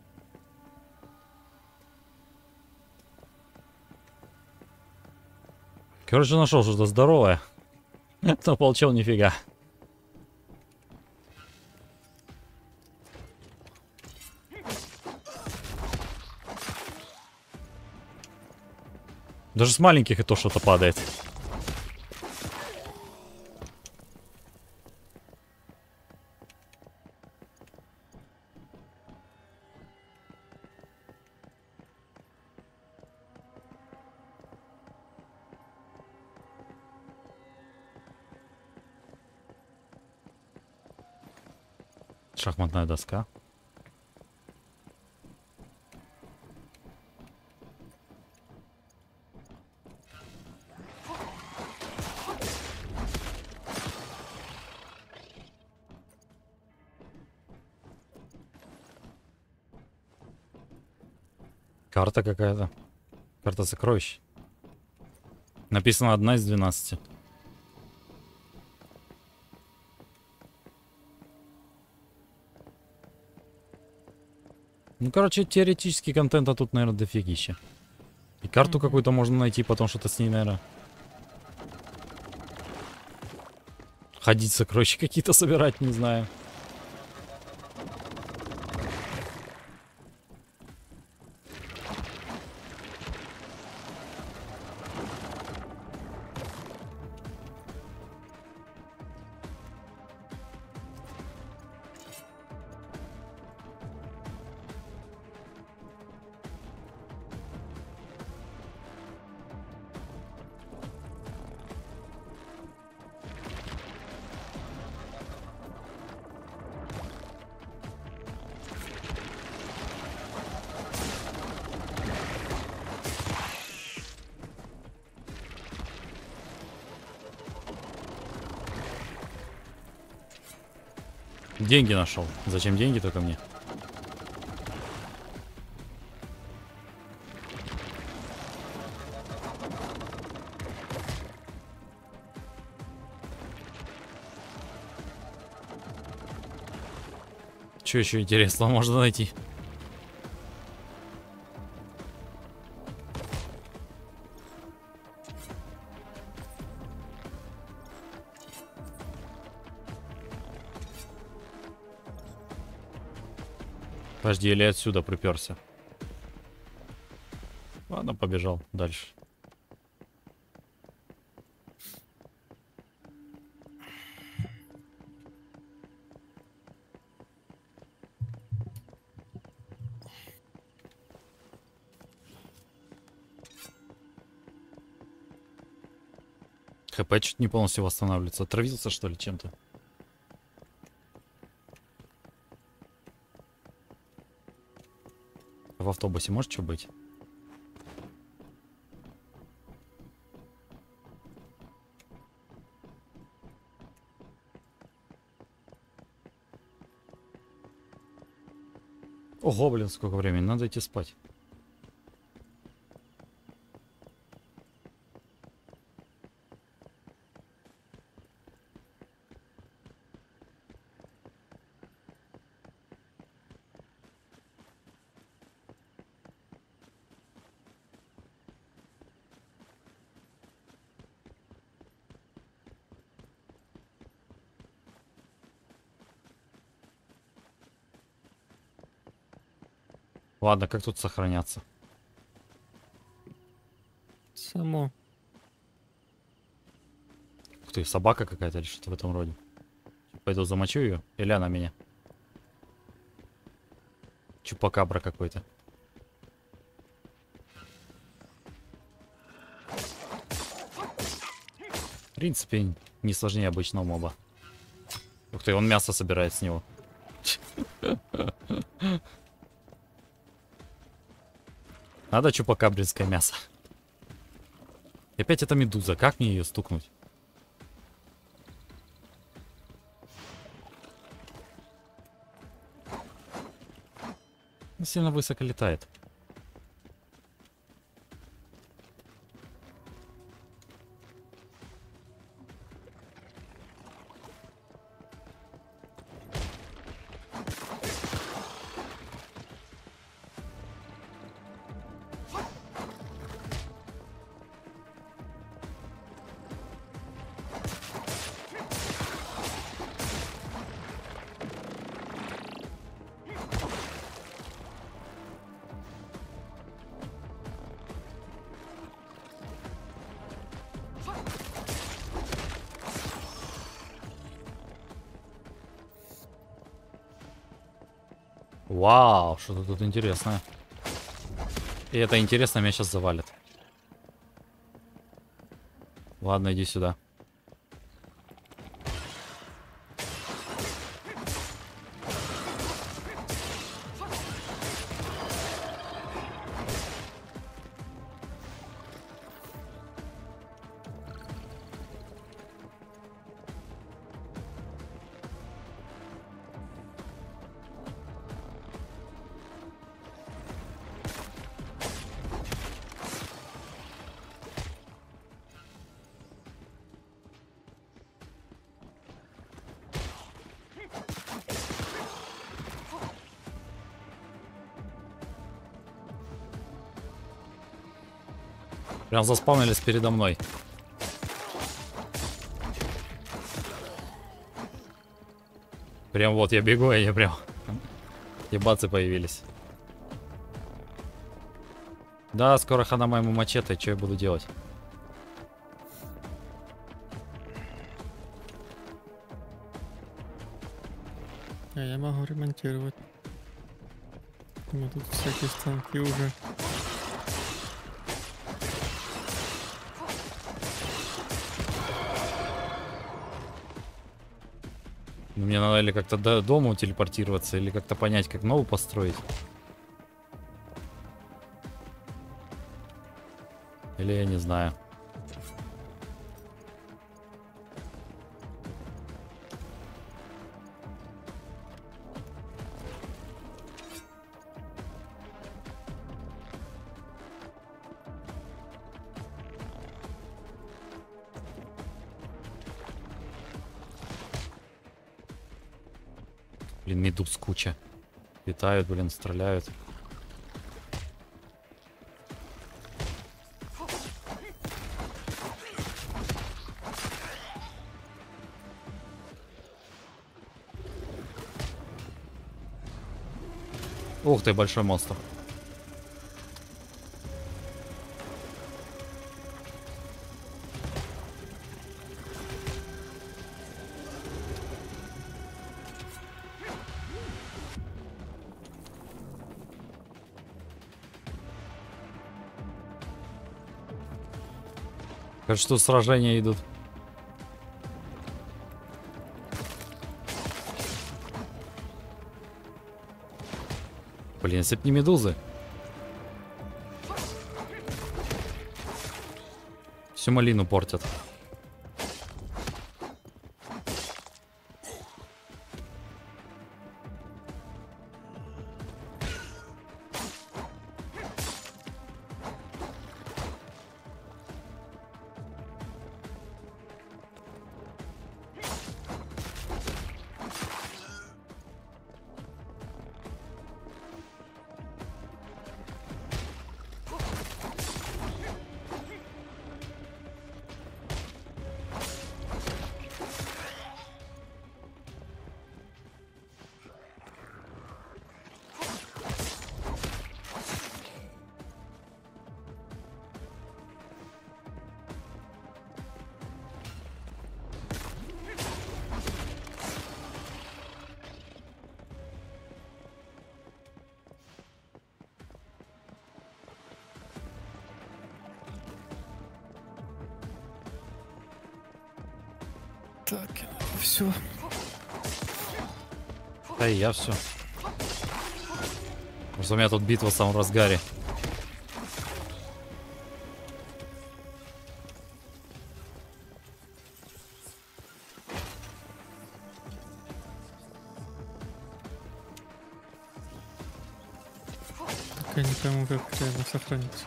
Короче, нашел что-то здоровое. Но получил нифига. Даже с маленьких и то что-то падает. Шахматная доска. Карта какая-то. Карта сокровищ. Написано одна из двенадцати. Ну, короче, теоретический контента тут, наверное, дофигища. И карту какую-то можно найти, потом что-то с ней, наверное. Ходить сокровища какие-то собирать, не знаю. Деньги нашел. Зачем деньги только мне? Что еще интересного можно найти? Подожди, или отсюда приперся? Ладно, побежал дальше. ХП чуть не полностью восстанавливается. Отравился, что ли, чем-то? В автобусе может что быть? Ого, блин, сколько времени. Надо идти спать. Ладно, как тут сохраняться? Само. Ух ты, собака какая-то или что-то в этом роде. Пойду замочу ее, или она меня? Чупакабра какой-то. В принципе, не сложнее обычного моба. Ух ты, он мясо собирает с него. Надо чупакабринское мясо. И опять это медуза. Как мне ее стукнуть? Она сильно высоко летает. Вау, что-то тут интересное. И это интересно меня сейчас завалит. Ладно, иди сюда. Прям заспавнились передо мной. Прям вот я бегу, и я прям... И бацы появились. Да, скоро хана моему мачете, что я буду делать? А я могу ремонтировать. Мы тут всякие станки уже... Мне надо или как-то до дома телепортироваться, или как-то понять, как новую построить. Или я не знаю. Медуз куча. Летают, блин, стреляют. Ух ты, большой монстр. Что сражения идут. Блин, если б не медузы. Всю малину портят. Так, все. Да и я все. Просто у меня тут битва в самом разгаре. Так я не пойму, как реально сохранится.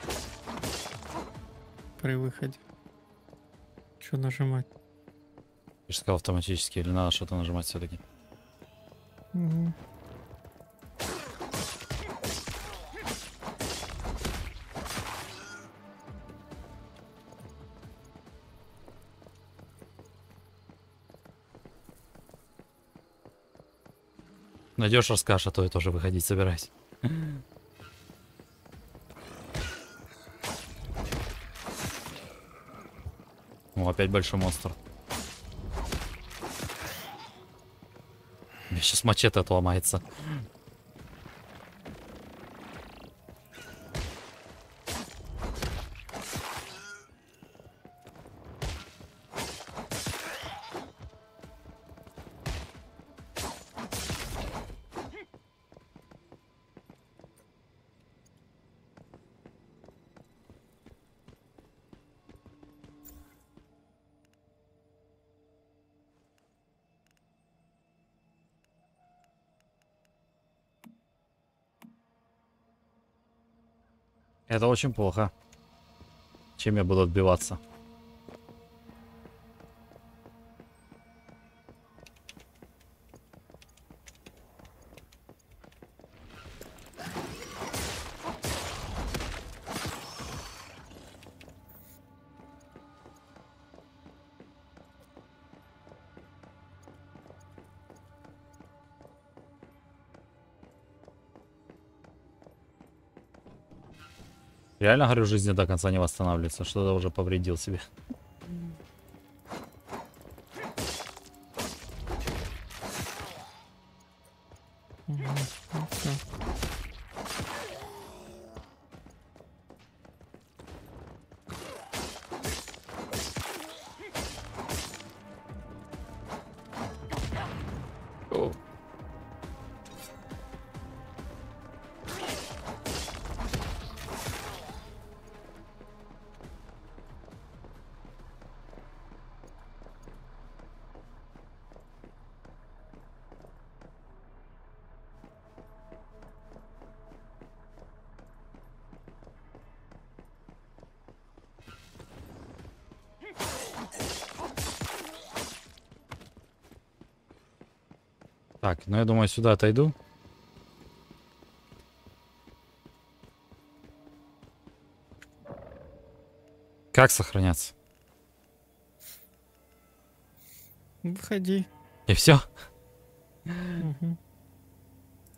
При выходе. Что нажимать? Я же сказал автоматически, или надо что-то нажимать все-таки? Угу. Найдешь, расскажешь, а то я тоже выходить собираюсь. О, опять большой монстр. Сейчас мачете отломается. Это очень плохо. Чем я буду отбиваться? Реально, говорю, жизнь до конца не восстанавливается. Что-то уже повредил себе. Так, ну я думаю, сюда отойду. Как сохраняться? Выходи. И все? Угу.